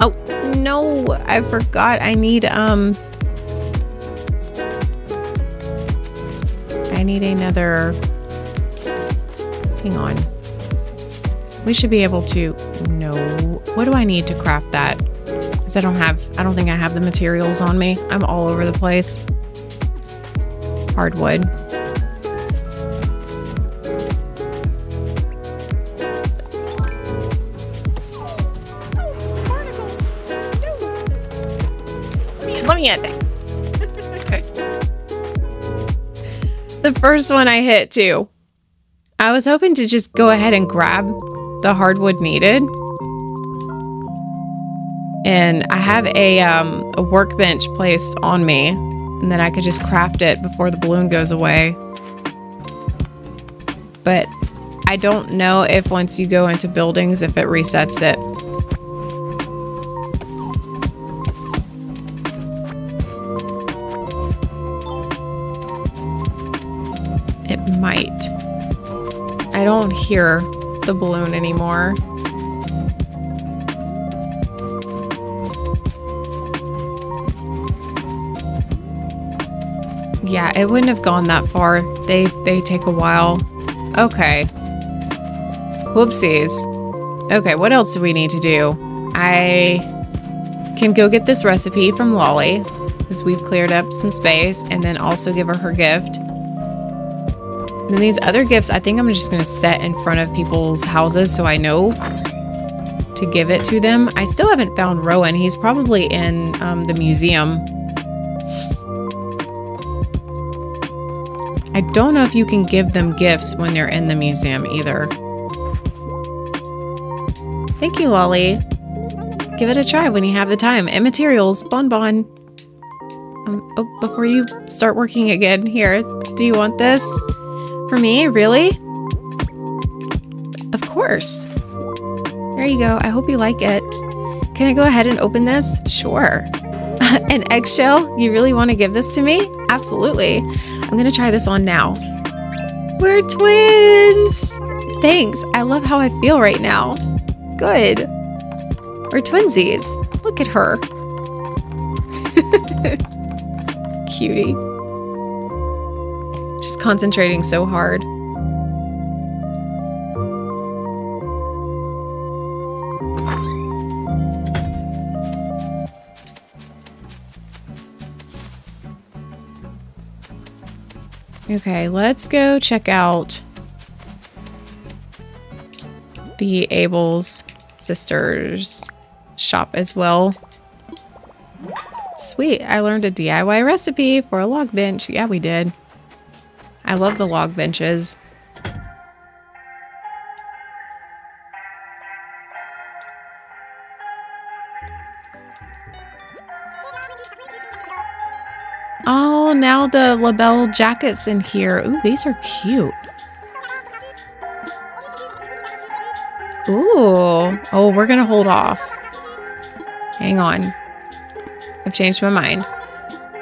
Oh, no, I forgot. I need another, hang on. We should be able to, no. What do I need to craft that? I don't think I have the materials on me. I'm all over the place. Hardwood. Oh, particles. No. can't. The first one I hit too. I was hoping to just go ahead and grab the hardwood needed. And I have a workbench placed on me, and then I could just craft it before the balloon goes away. But I don't know if once you go into buildings, if it resets it. It might. I don't hear the balloon anymore. Yeah, it wouldn't have gone that far. They take a while. Okay. Whoopsies. Okay, what else do we need to do? I can go get this recipe from Lolly, because we've cleared up some space, and then also give her her gift. And then these other gifts, I think I'm just going to set in front of people's houses so I know to give it to them. I still haven't found Rowan. He's probably in the museum. I don't know if you can give them gifts when they're in the museum either. Thank you, Lolly. Give it a try when you have the time. And materials, Bon Bon. Oh, before you start working again, here, do you want this? For me, really? Of course. There you go. I hope you like it. Can I go ahead and open this? Sure. An eggshell? You really want to give this to me? Absolutely. I'm going to try this on now. We're twins! Thanks. I love how I feel right now. Good. We're twinsies. Look at her. Cutie. She's concentrating so hard. Okay, let's go check out the Abel's sisters shop as well. Sweet, I learned a DIY recipe for a log bench. Yeah, we did. I love the log benches. Oh, now the Label jackets in here. Ooh, these are cute. Ooh. Oh, we're going to hold off. Hang on. I've changed my mind.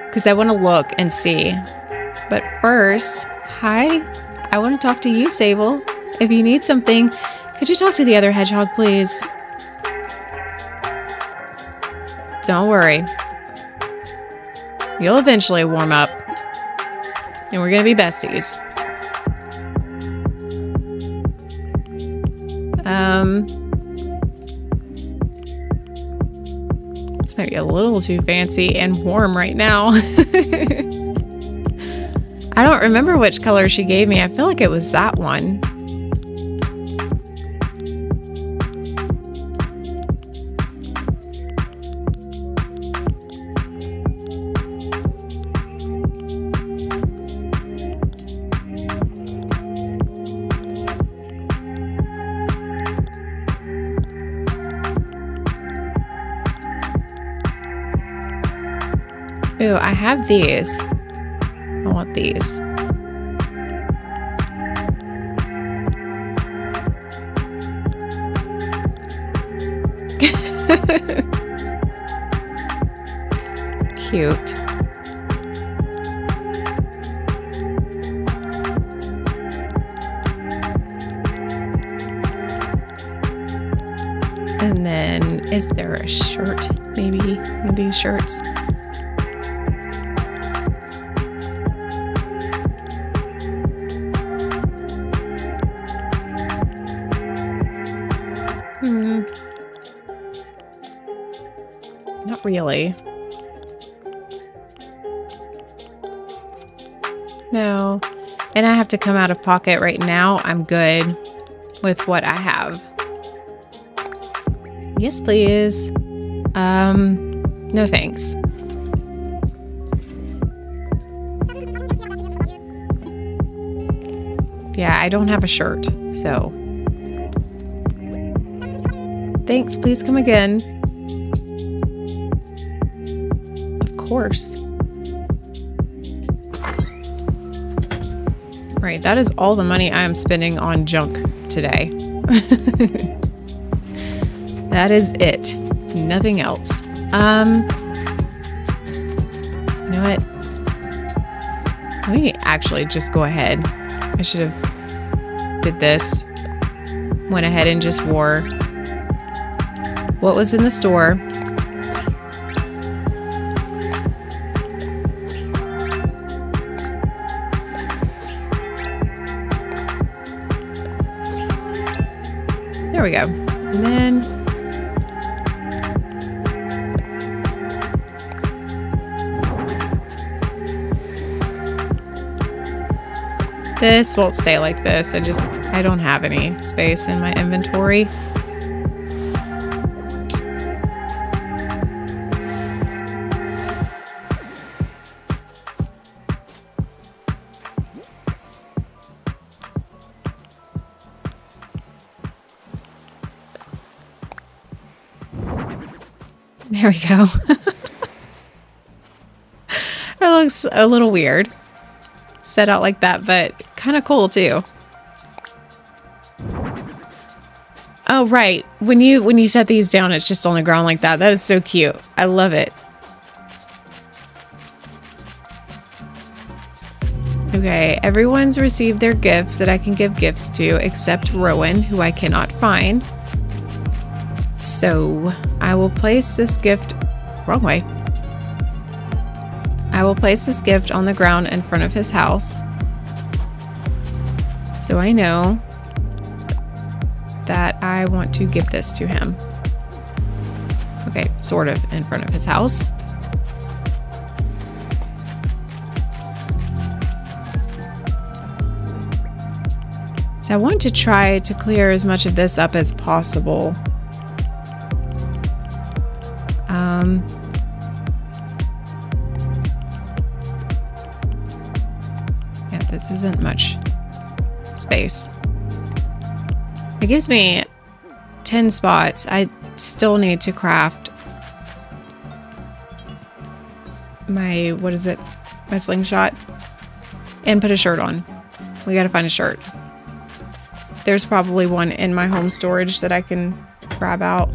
Because I want to look and see. But first, hi. I want to talk to you, Sable. If you need something, could you talk to the other hedgehog, please? Don't worry. You'll eventually warm up, and we're going to be besties. This might be a little too fancy and warm right now. I don't remember which color she gave me. I feel like it was that one. Ooh, I have these. I want these. Cute. And then, is there a shirt? Maybe one of these shirts. Really? No. And I have to come out of pocket right now. I'm good with what I have. Yes, please. No thanks. Yeah, I don't have a shirt, so. Thanks, please come again. Of course. Right, that is all the money I am spending on junk today. That is it. Nothing else. You know what? Let me actually just go ahead. I should have did this. Went ahead and just wore what was in the store. There we go. And then this won't stay like this. I don't have any space in my inventory. There we go. That looks a little weird. Set out like that, but kind of cool too. Oh, right. When you set these down, it's just on the ground like that. That is so cute. I love it. Okay, everyone's received their gifts that I can give gifts to, except Rowan, who I cannot find. So I will place this gift... Wrong way. I will place this gift on the ground in front of his house. So I know that I want to give this to him. Okay, sort of in front of his house. So I want to try to clear as much of this up as possible. This isn't much space. It gives me 10 spots. I still need to craft my, what is it? My slingshot and put a shirt on. We gotta find a shirt. There's probably one in my home storage that I can grab out.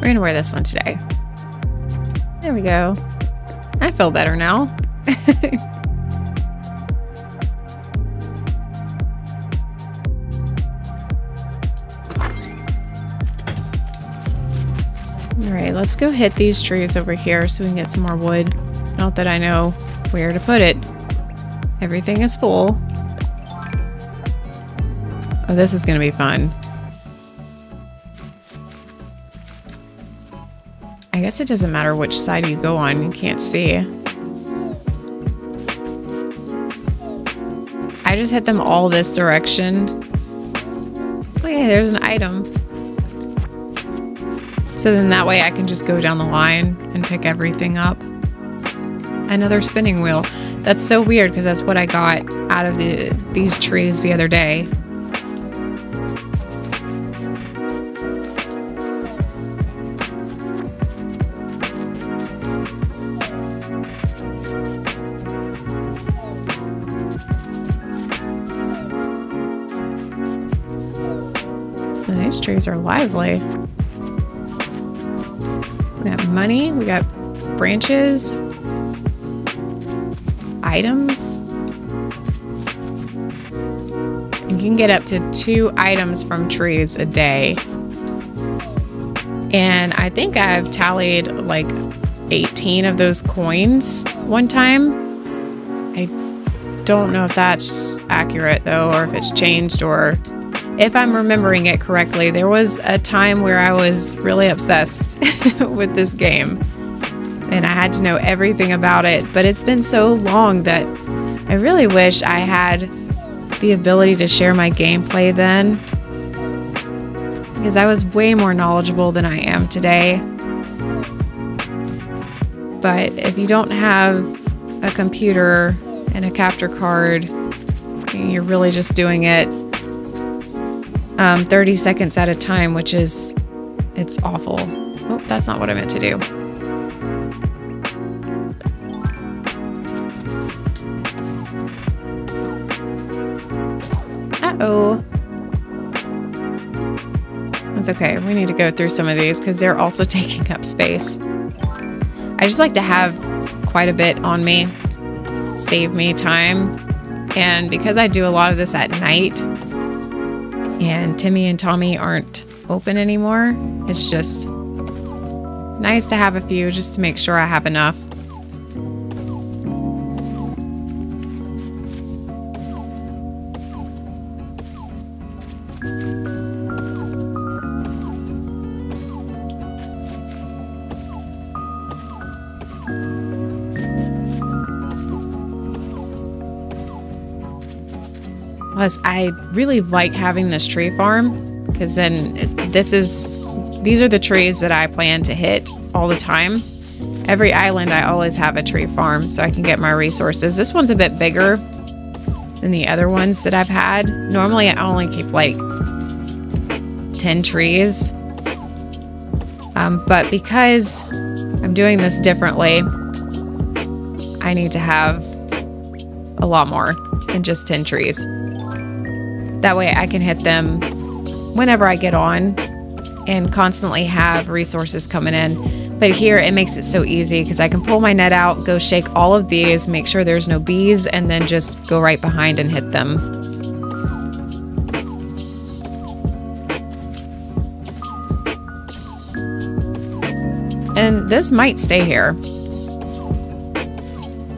We're gonna wear this one today. There we go. I feel better now. All right, let's go hit these trees over here so we can get some more wood. Not that I know where to put it. Everything is full. Oh, this is gonna be fun. I guess it doesn't matter which side you go on, you can't see. I just hit them all this direction. Oh yeah, there's an item. So then that way I can just go down the line and pick everything up. Another spinning wheel. That's so weird because that's what I got out of these trees the other day. Trees are lively. We got money, we got branches, items. You can get up to 2 items from trees a day. And I think I've tallied like 18 of those coins one time. I don't know if that's accurate though, or if it's changed or if I'm remembering it correctly, there was a time where I was really obsessed with this game and I had to know everything about it, but it's been so long that I really wish I had the ability to share my gameplay then, because I was way more knowledgeable than I am today. But if you don't have a computer and a capture card, you're really just doing it 30 seconds at a time, which is, it's awful. Oh, that's not what I meant to do. Uh-oh. That's okay. We need to go through some of these because they're also taking up space. I just like to have quite a bit on me, save me time. And because I do a lot of this at night and Timmy and Tommy aren't open anymore, it's just nice to have a few just to make sure I have enough. Plus, I really like having this tree farm because then these are the trees that I plan to hit all the time. Every island, I always have a tree farm so I can get my resources. This one's a bit bigger than the other ones that I've had. Normally, I only keep like 10 trees. But because I'm doing this differently, I need to have a lot more than just 10 trees. That way I can hit them whenever I get on and constantly have resources coming in. But here it makes it so easy because I can pull my net out, go shake all of these, make sure there's no bees, and then just go right behind and hit them. And this might stay here.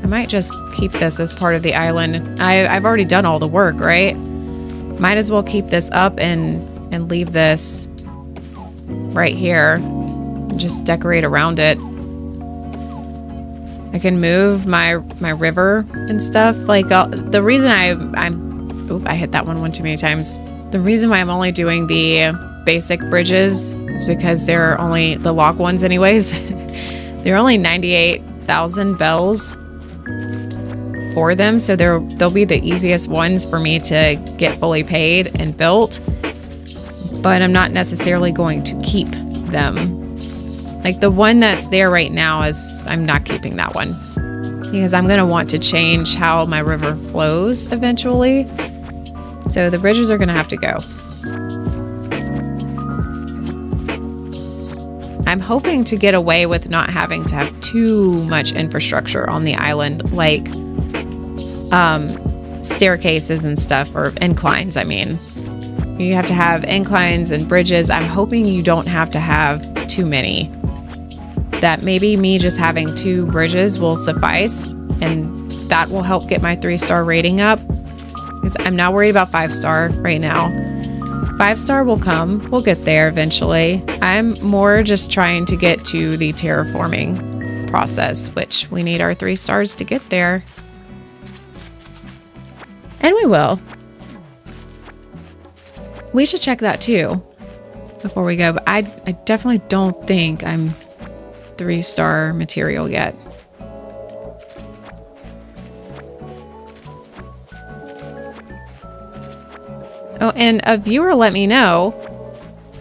I might just keep this as part of the island. I've already done all the work, right? Might as well keep this up and leave this right here and just decorate around it. I can move my river and stuff. Like the reason I hit that one too many times. The reason why I'm only doing the basic bridges is because they're only the log ones anyways. They're only 98,000 bells for them, so they'll be the easiest ones for me to get fully paid and built, but I'm not necessarily going to keep them. Like the one that's there right now is, I'm not keeping that one because I'm going to want to change how my river flows eventually. So the bridges are going to have to go. I'm hoping to get away with not having to have too much infrastructure on the island, like staircases and stuff, or inclines. I mean, you have to have inclines and bridges. I'm hoping you don't have to have too many. That maybe me just having 2 bridges will suffice, and that will help get my 3-star rating up, because I'm not worried about 5-star right now. 5-star will come, we'll get there eventually. I'm more just trying to get to the terraforming process, which we need our 3 stars to get there. And we will. We should check that too before we go, but I definitely don't think I'm 3-star material yet. Oh, and a viewer let me know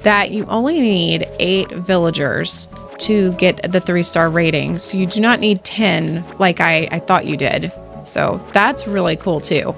that you only need 8 villagers to get the 3-star rating. So you do not need 10 like I thought you did. So that's really cool too.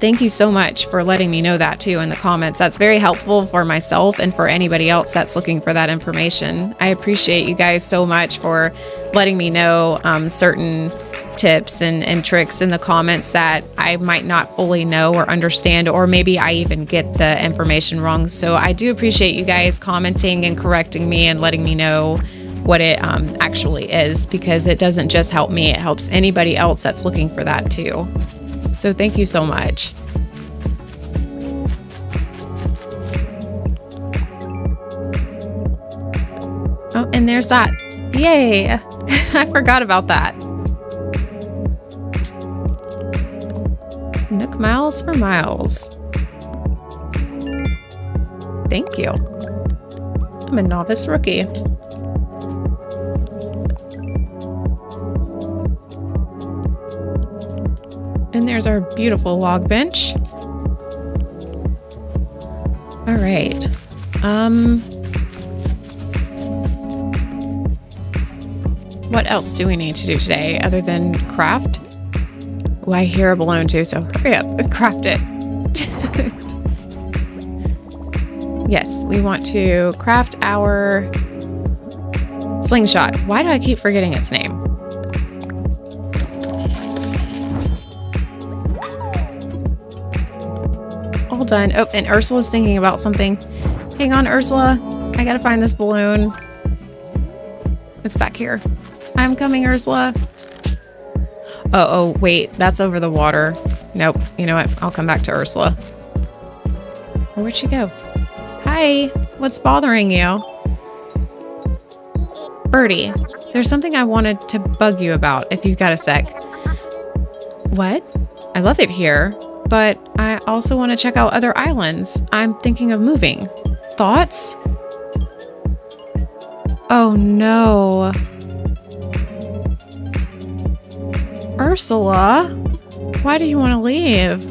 Thank you so much for letting me know that too in the comments. That's very helpful for myself and for anybody else that's looking for that information. I appreciate you guys so much for letting me know certain tips and tricks in the comments that I might not fully know or understand, or maybe I even get the information wrong. So I do appreciate you guys commenting and correcting me and letting me know what it actually is, because it doesn't just help me, it helps anybody else that's looking for that too. So thank you so much. Oh, and there's that. Yay! I forgot about that. Nook miles for miles. Thank you. I'm a novice rookie. And there's our beautiful log bench. All right. What else do we need to do today other than craft? Oh, I hear a balloon too, so hurry up and craft it. Yes, we want to craft our slingshot. Why do I keep forgetting its name? All done. Oh, and Ursula's thinking about something. Hang on, Ursula. I gotta find this balloon. It's back here. I'm coming, Ursula. Oh, wait. That's over the water. Nope. You know what? I'll come back to Ursula. Where'd she go? Hi. What's bothering you? Birdie, there's something I wanted to bug you about, if you've got a sec. What? I love it here, but I also want to check out other islands. I'm thinking of moving. Thoughts? Oh, no. Ursula, why do you want to leave?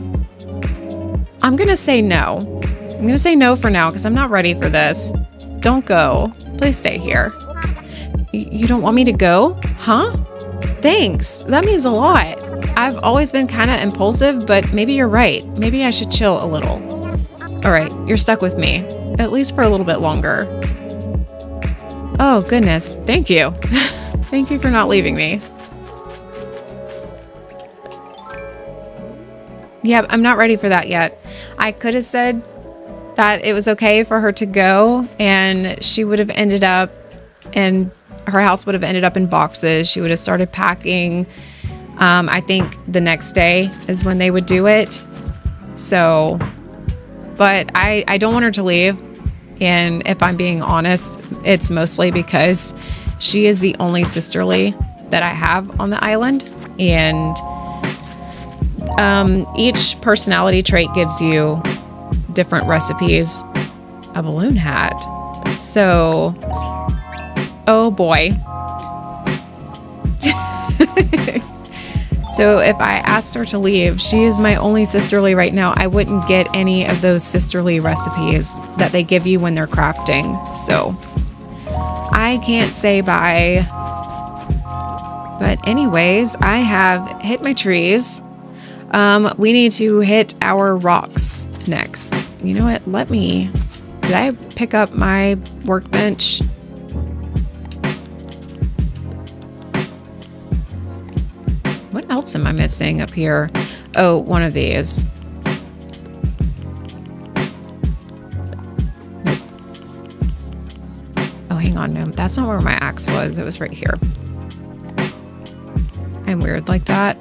I'm going to say no. I'm going to say no for now because I'm not ready for this. Don't go. Please stay here. You don't want me to go? Huh? Thanks. That means a lot. I've always been kind of impulsive, but maybe you're right. Maybe I should chill a little. All right, you're stuck with me, at least for a little bit longer. Oh, goodness. Thank you. Thank you for not leaving me. Yeah, I'm not ready for that yet. I could have said that it was okay for her to go, and she would have ended up, and her house would have ended up in boxes. She would have started packing. I think the next day is when they would do it. So, but I don't want her to leave. And if I'm being honest, it's mostly because she is the only sisterly that I have on the island. And each personality trait gives you different recipes. A balloon hat. So, oh boy. So if I asked her to leave, she is my only sisterly right now. I wouldn't get any of those sisterly recipes that they give you when they're crafting. So I can't say bye. But anyways, I have hit my trees. We need to hit our rocks next. You know what? Did I pick up my workbench? What else am I missing up here? Oh, one of these. Nope. Oh, hang on. No, that's not where my axe was. It was right here. I'm weird like that.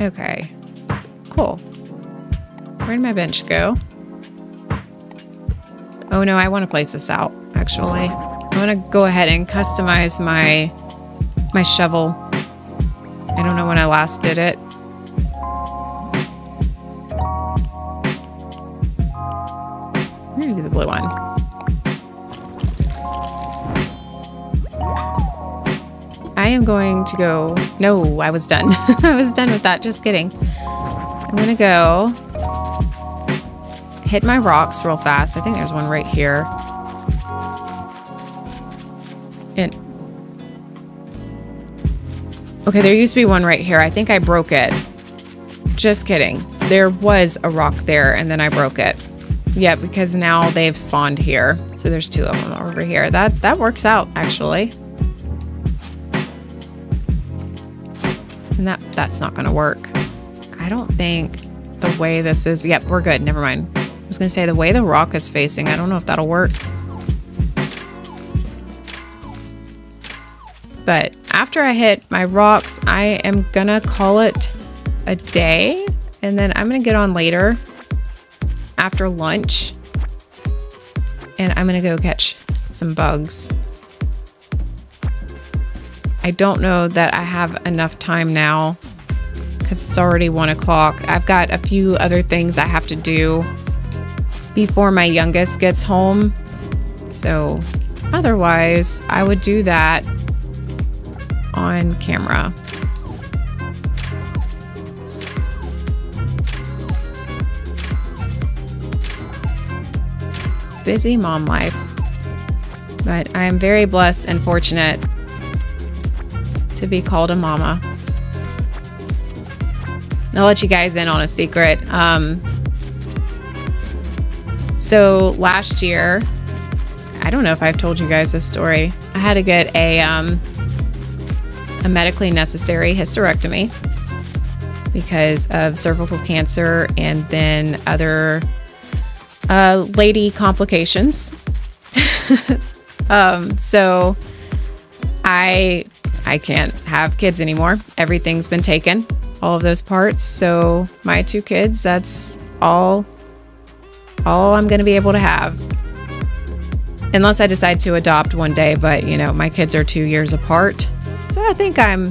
Okay, cool. Where did my bench go? Oh no, I want to place this out, actually. I want to go ahead and customize my shovel. I don't know when I last did it. I'm going to do the blue one. I am going to go... No, I was done. I was done with that. Just kidding. I'm going to go hit my rocks real fast. I think there's one right here. And okay, there used to be one right here. I think I broke it. Just kidding. There was a rock there, and then I broke it. Yeah, because now they've spawned here. So there's two of them over here. That works out, actually. And that's not going to work. I don't think the way this is... Yep, we're good. Never mind. I was going to say the way the rock is facing, I don't know if that'll work. But after I hit my rocks, I am going to call it a day, And then I'm going to get on later after lunch. And I'm going to go catch some bugs. I don't know that I have enough time now because it's already 1 o'clock. I've got a few other things I have to do before my youngest gets home. So otherwise, I would do that on camera. Busy mom life, but I am very blessed and fortunate to be called a mama. I'll let you guys in on a secret. So last year, I don't know if I've told you guys this story. I had to get a medically necessary hysterectomy because of cervical cancer and then other lady complications. So I can't have kids anymore. Everything's been taken, all of those parts. So my 2 kids, that's all I'm going to be able to have. Unless I decide to adopt one day, but you know, my kids are 2 years apart. So I think I'm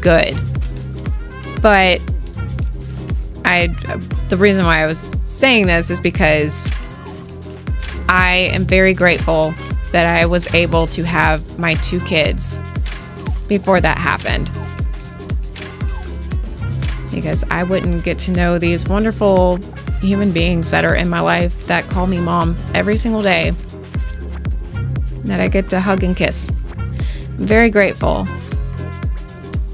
good. But the reason why I was saying this is because I am very grateful that I was able to have my 2 kids before that happened, because I wouldn't get to know these wonderful human beings that are in my life that call me mom every single day, that I get to hug and kiss. I'm very grateful,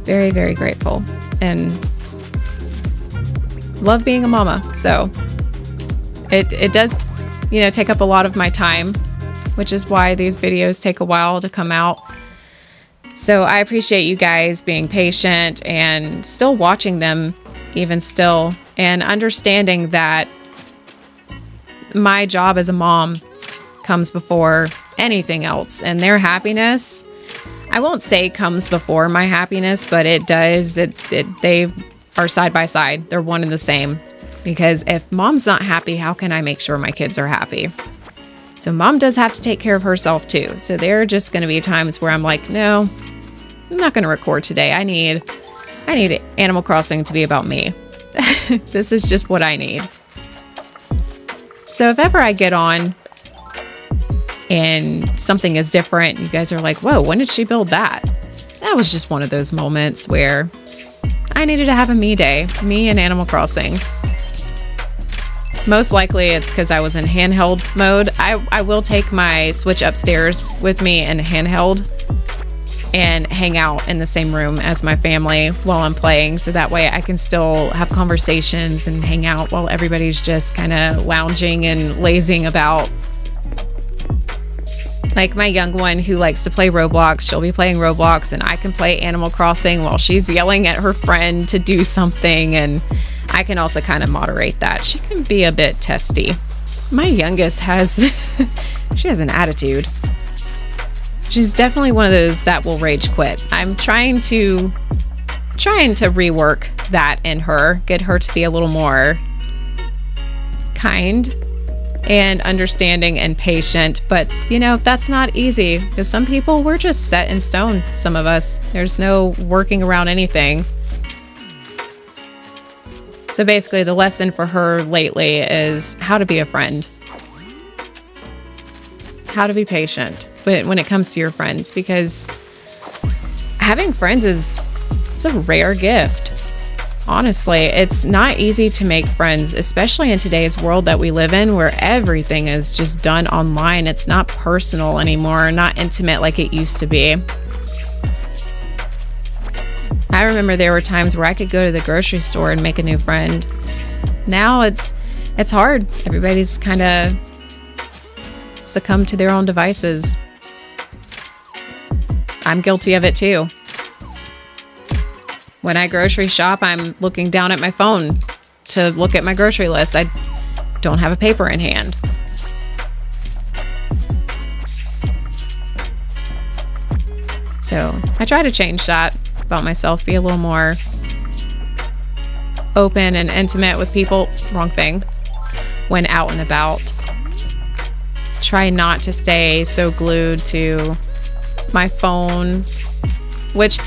very, very grateful, and love being a mama. So it does, you know, take up a lot of my time, which is why these videos take a while to come out. So I appreciate you guys being patient and still watching them even still, and understanding that my job as a mom comes before anything else, and their happiness, I won't say comes before my happiness, but it does. They are side by side. They're one and the same, because if mom's not happy, how can I make sure my kids are happy? So mom does have to take care of herself too. So there are just going to be times where I'm like, no, I'm not going to record today. I need Animal Crossing to be about me. This is just what I need. So if ever I get on and something is different, you guys are like, whoa, when did she build that? That was just one of those moments where I needed to have a me day, me and Animal Crossing. Most likely it's because I was in handheld mode. I will take my Switch upstairs with me in handheld and hang out in the same room as my family while I'm playing, so that way I can still have conversations and hang out while everybody's just kind of lounging and lazing about. Like my young one who likes to play Roblox, she'll be playing Roblox and I can play Animal Crossing while she's yelling at her friend to do something, and I can also kind of moderate that. She can be a bit testy. My youngest has, she has an attitude. She's definitely one of those that will rage quit. I'm trying to rework that in her, get her to be a little more kind and understanding and patient. But you know, that's not easy, because some people, we're just set in stone. Some of us, there's no working around anything. So basically the lesson for her lately is how to be a friend, how to be patient when it comes to your friends, because having friends is a rare gift. Honestly, it's not easy to make friends, especially in today's world that we live in, where everything is just done online. It's not personal anymore, not intimate like it used to be. I remember there were times where I could go to the grocery store and make a new friend. Now it's hard. Everybody's kind of succumbed to their own devices. I'm guilty of it too. When I grocery shop, I'm looking down at my phone to look at my grocery list. I don't have a paper in hand. So I try to change that about myself, be a little more open and intimate with people. Wrong thing. When out and about. Try not to stay so glued to my phone, which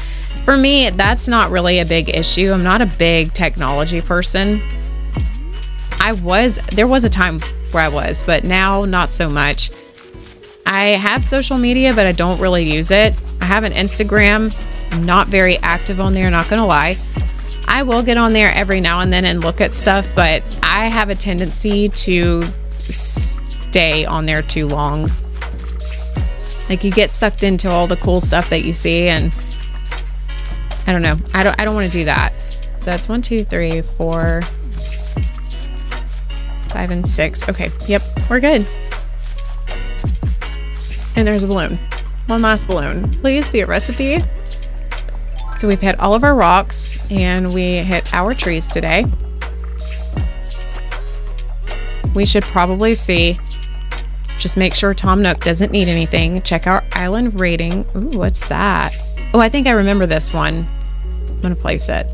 for me, that's not really a big issue. I'm not a big technology person. There was a time where I was, but now not so much. I have social media, but I don't really use it. I have an Instagram. I'm not very active on there, not gonna lie. I will get on there every now and then and look at stuff, but I have a tendency to stay on there too long. Like, you get sucked into all the cool stuff that you see, and I don't know. I don't want to do that. So that's 1, 2, 3, 4, 5, and 6. Okay. Yep. We're good. And there's a balloon. One last balloon. Please be a recipe. So we've hit all of our rocks and we hit our trees today. We should probably see. Just make sure Tom Nook doesn't need anything. Check our island rating. Ooh, what's that? Oh, I think I remember this one. I'm gonna place it.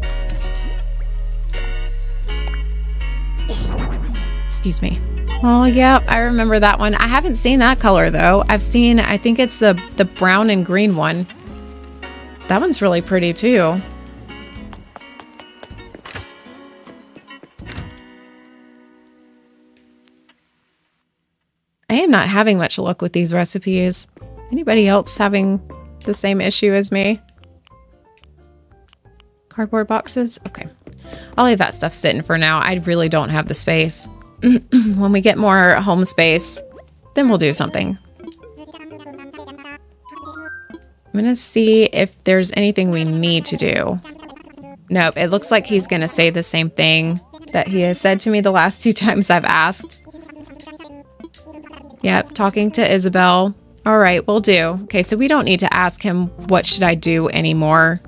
Excuse me. Oh, yeah, I remember that one. I haven't seen that color though. I think it's the brown and green one. That one's really pretty too. I am not having much luck with these recipes. Anybody else having the same issue as me? Cardboard boxes? Okay. I'll leave that stuff sitting for now. I really don't have the space. When we get more home space, then we'll do something. I'm gonna see if there's anything we need to do. Nope, it looks like he's gonna say the same thing that he has said to me the last 2 times I've asked. Yep, talking to Isabelle. All right, we'll do. Okay, so we don't need to ask him what should I do anymore.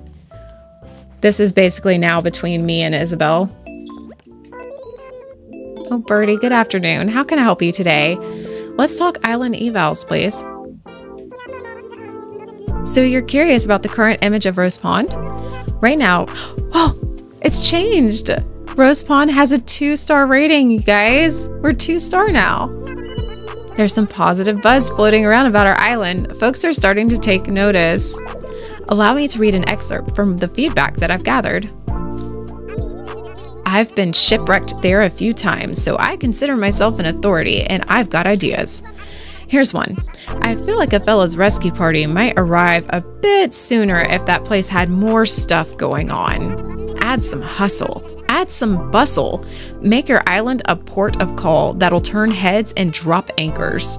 This is basically now between me and Isabelle. Oh, Birdie, good afternoon. How can I help you today? Let's talk island evals, please. So you're curious about the current image of Rose Pond? Right now, oh, it's changed. Rose Pond has a 2-star rating, you guys. We're 2-star now. There's some positive buzz floating around about our island. Folks are starting to take notice. Allow me to read an excerpt from the feedback that I've gathered. I've been shipwrecked there a few times, so I consider myself an authority and I've got ideas. Here's one. I feel like a fella's rescue party might arrive a bit sooner if that place had more stuff going on. Add some hustle. Add some bustle. Make your island a port of call that'll turn heads and drop anchors.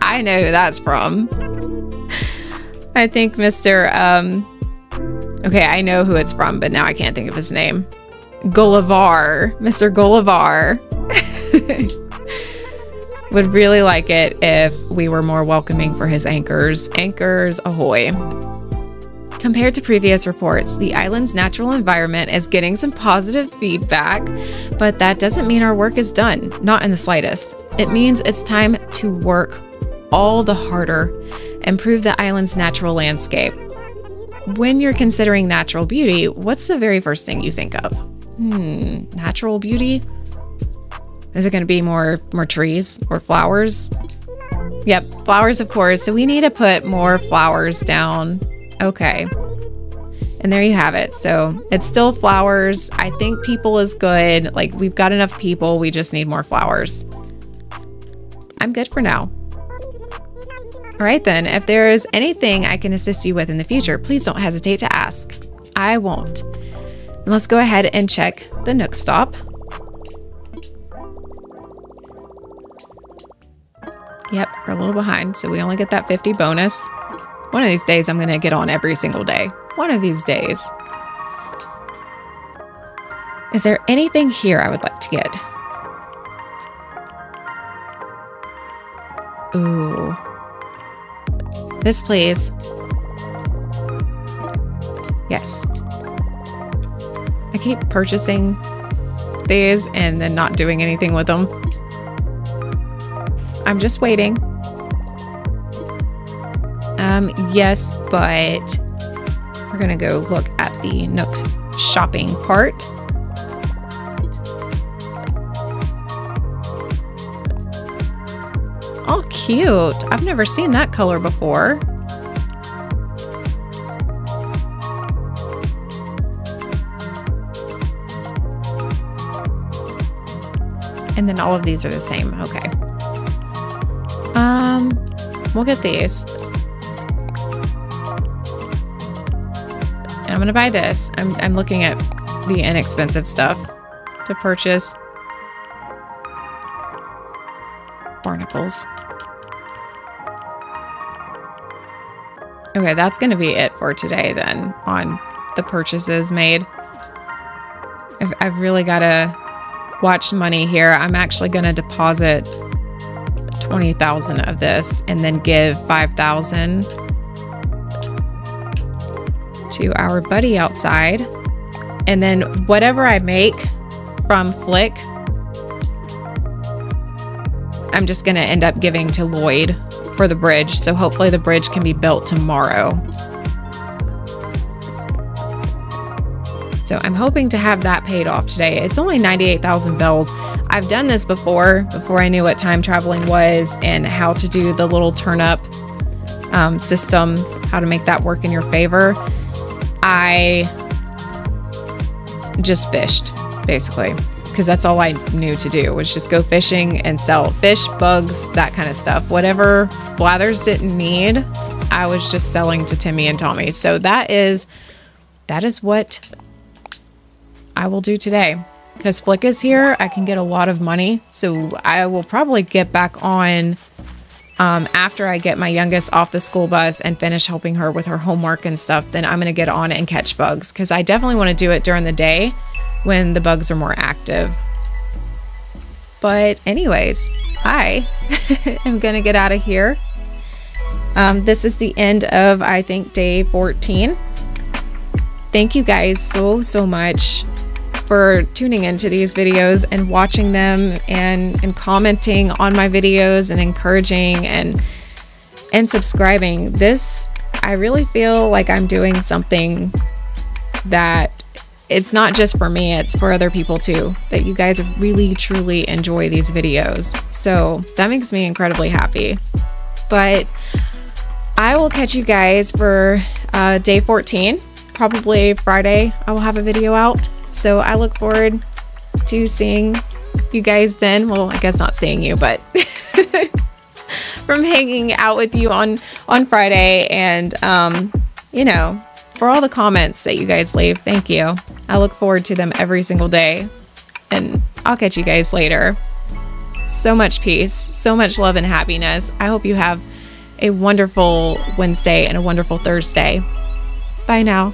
I know who that's from. I think Mr. Okay, I know who it's from, but now I can't think of his name. Gulliver. Mr. Gulliver. Would really like it if we were more welcoming for his anchors. Anchors ahoy. Compared to previous reports, the island's natural environment is getting some positive feedback, but that doesn't mean our work is done, not in the slightest. It means it's time to work all the harder, improve the island's natural landscape. When you're considering natural beauty, what's the very first thing you think of? Natural beauty? Is it gonna be more trees or flowers? Yep, flowers, of course. So we need to put more flowers down. Okay, and there you have it. So it's still flowers. I think people is good. Like, we've got enough people. We just need more flowers. I'm good for now. All right, then. If there is anything I can assist you with in the future, please don't hesitate to ask. I won't. And let's go ahead and check the Nook stop. Yep, we're a little behind, so we only get that 50 bonus. One of these days, I'm going to get on every single day. One of these days. Is there anything here I would like to get? Ooh. This, please. Yes. I keep purchasing these and then not doing anything with them. I'm just waiting. Yes, but we're gonna go look at the Nook shopping part. All cute. I've never seen that color before. And then all of these are the same. Okay. We'll get these. And I'm gonna buy this. I'm looking at the inexpensive stuff to purchase. Barnacles. Okay, that's gonna be it for today then on the purchases made. I've really gotta watch money here. I'm actually gonna deposit 20,000 of this and then give 5,000 to our buddy outside. And then whatever I make from Flick, I'm just gonna end up giving to Lloyd for the bridge. So hopefully the bridge can be built tomorrow. So I'm hoping to have that paid off today. It's only 98,000 bells. I've done this before I knew what time traveling was and how to do the little turn up system, how to make that work in your favor. I just fished basically, because that's all I knew to do, was just go fishing and sell fish, bugs, that kind of stuff. Whatever Blathers didn't need, I was just selling to Timmy and Tommy. So that is what I will do today. Because Flick is here, I can get a lot of money. So I will probably get back on after I get my youngest off the school bus and finish helping her with her homework and stuff. Then I'm going to get on and catch bugs, because I definitely want to do it during the day when the bugs are more active. But anyways, I am gonna get out of here. This is the end of, I think, day 14. Thank you guys so much for tuning into these videos and watching them and commenting on my videos and encouraging and subscribing. This, I really feel like I'm doing something that it's not just for me, it's for other people too, that you guys really truly enjoy these videos. So that makes me incredibly happy. But I will catch you guys for day 14. Probably Friday I will have a video out. So I look forward to seeing you guys then. Well, I guess not seeing you, but from hanging out with you on Friday. And you know, for all the comments that you guys leave, thank you. I look forward to them every single day. And I'll catch you guys later. So much peace, so much love and happiness. I hope you have a wonderful Wednesday and a wonderful Thursday. Bye now.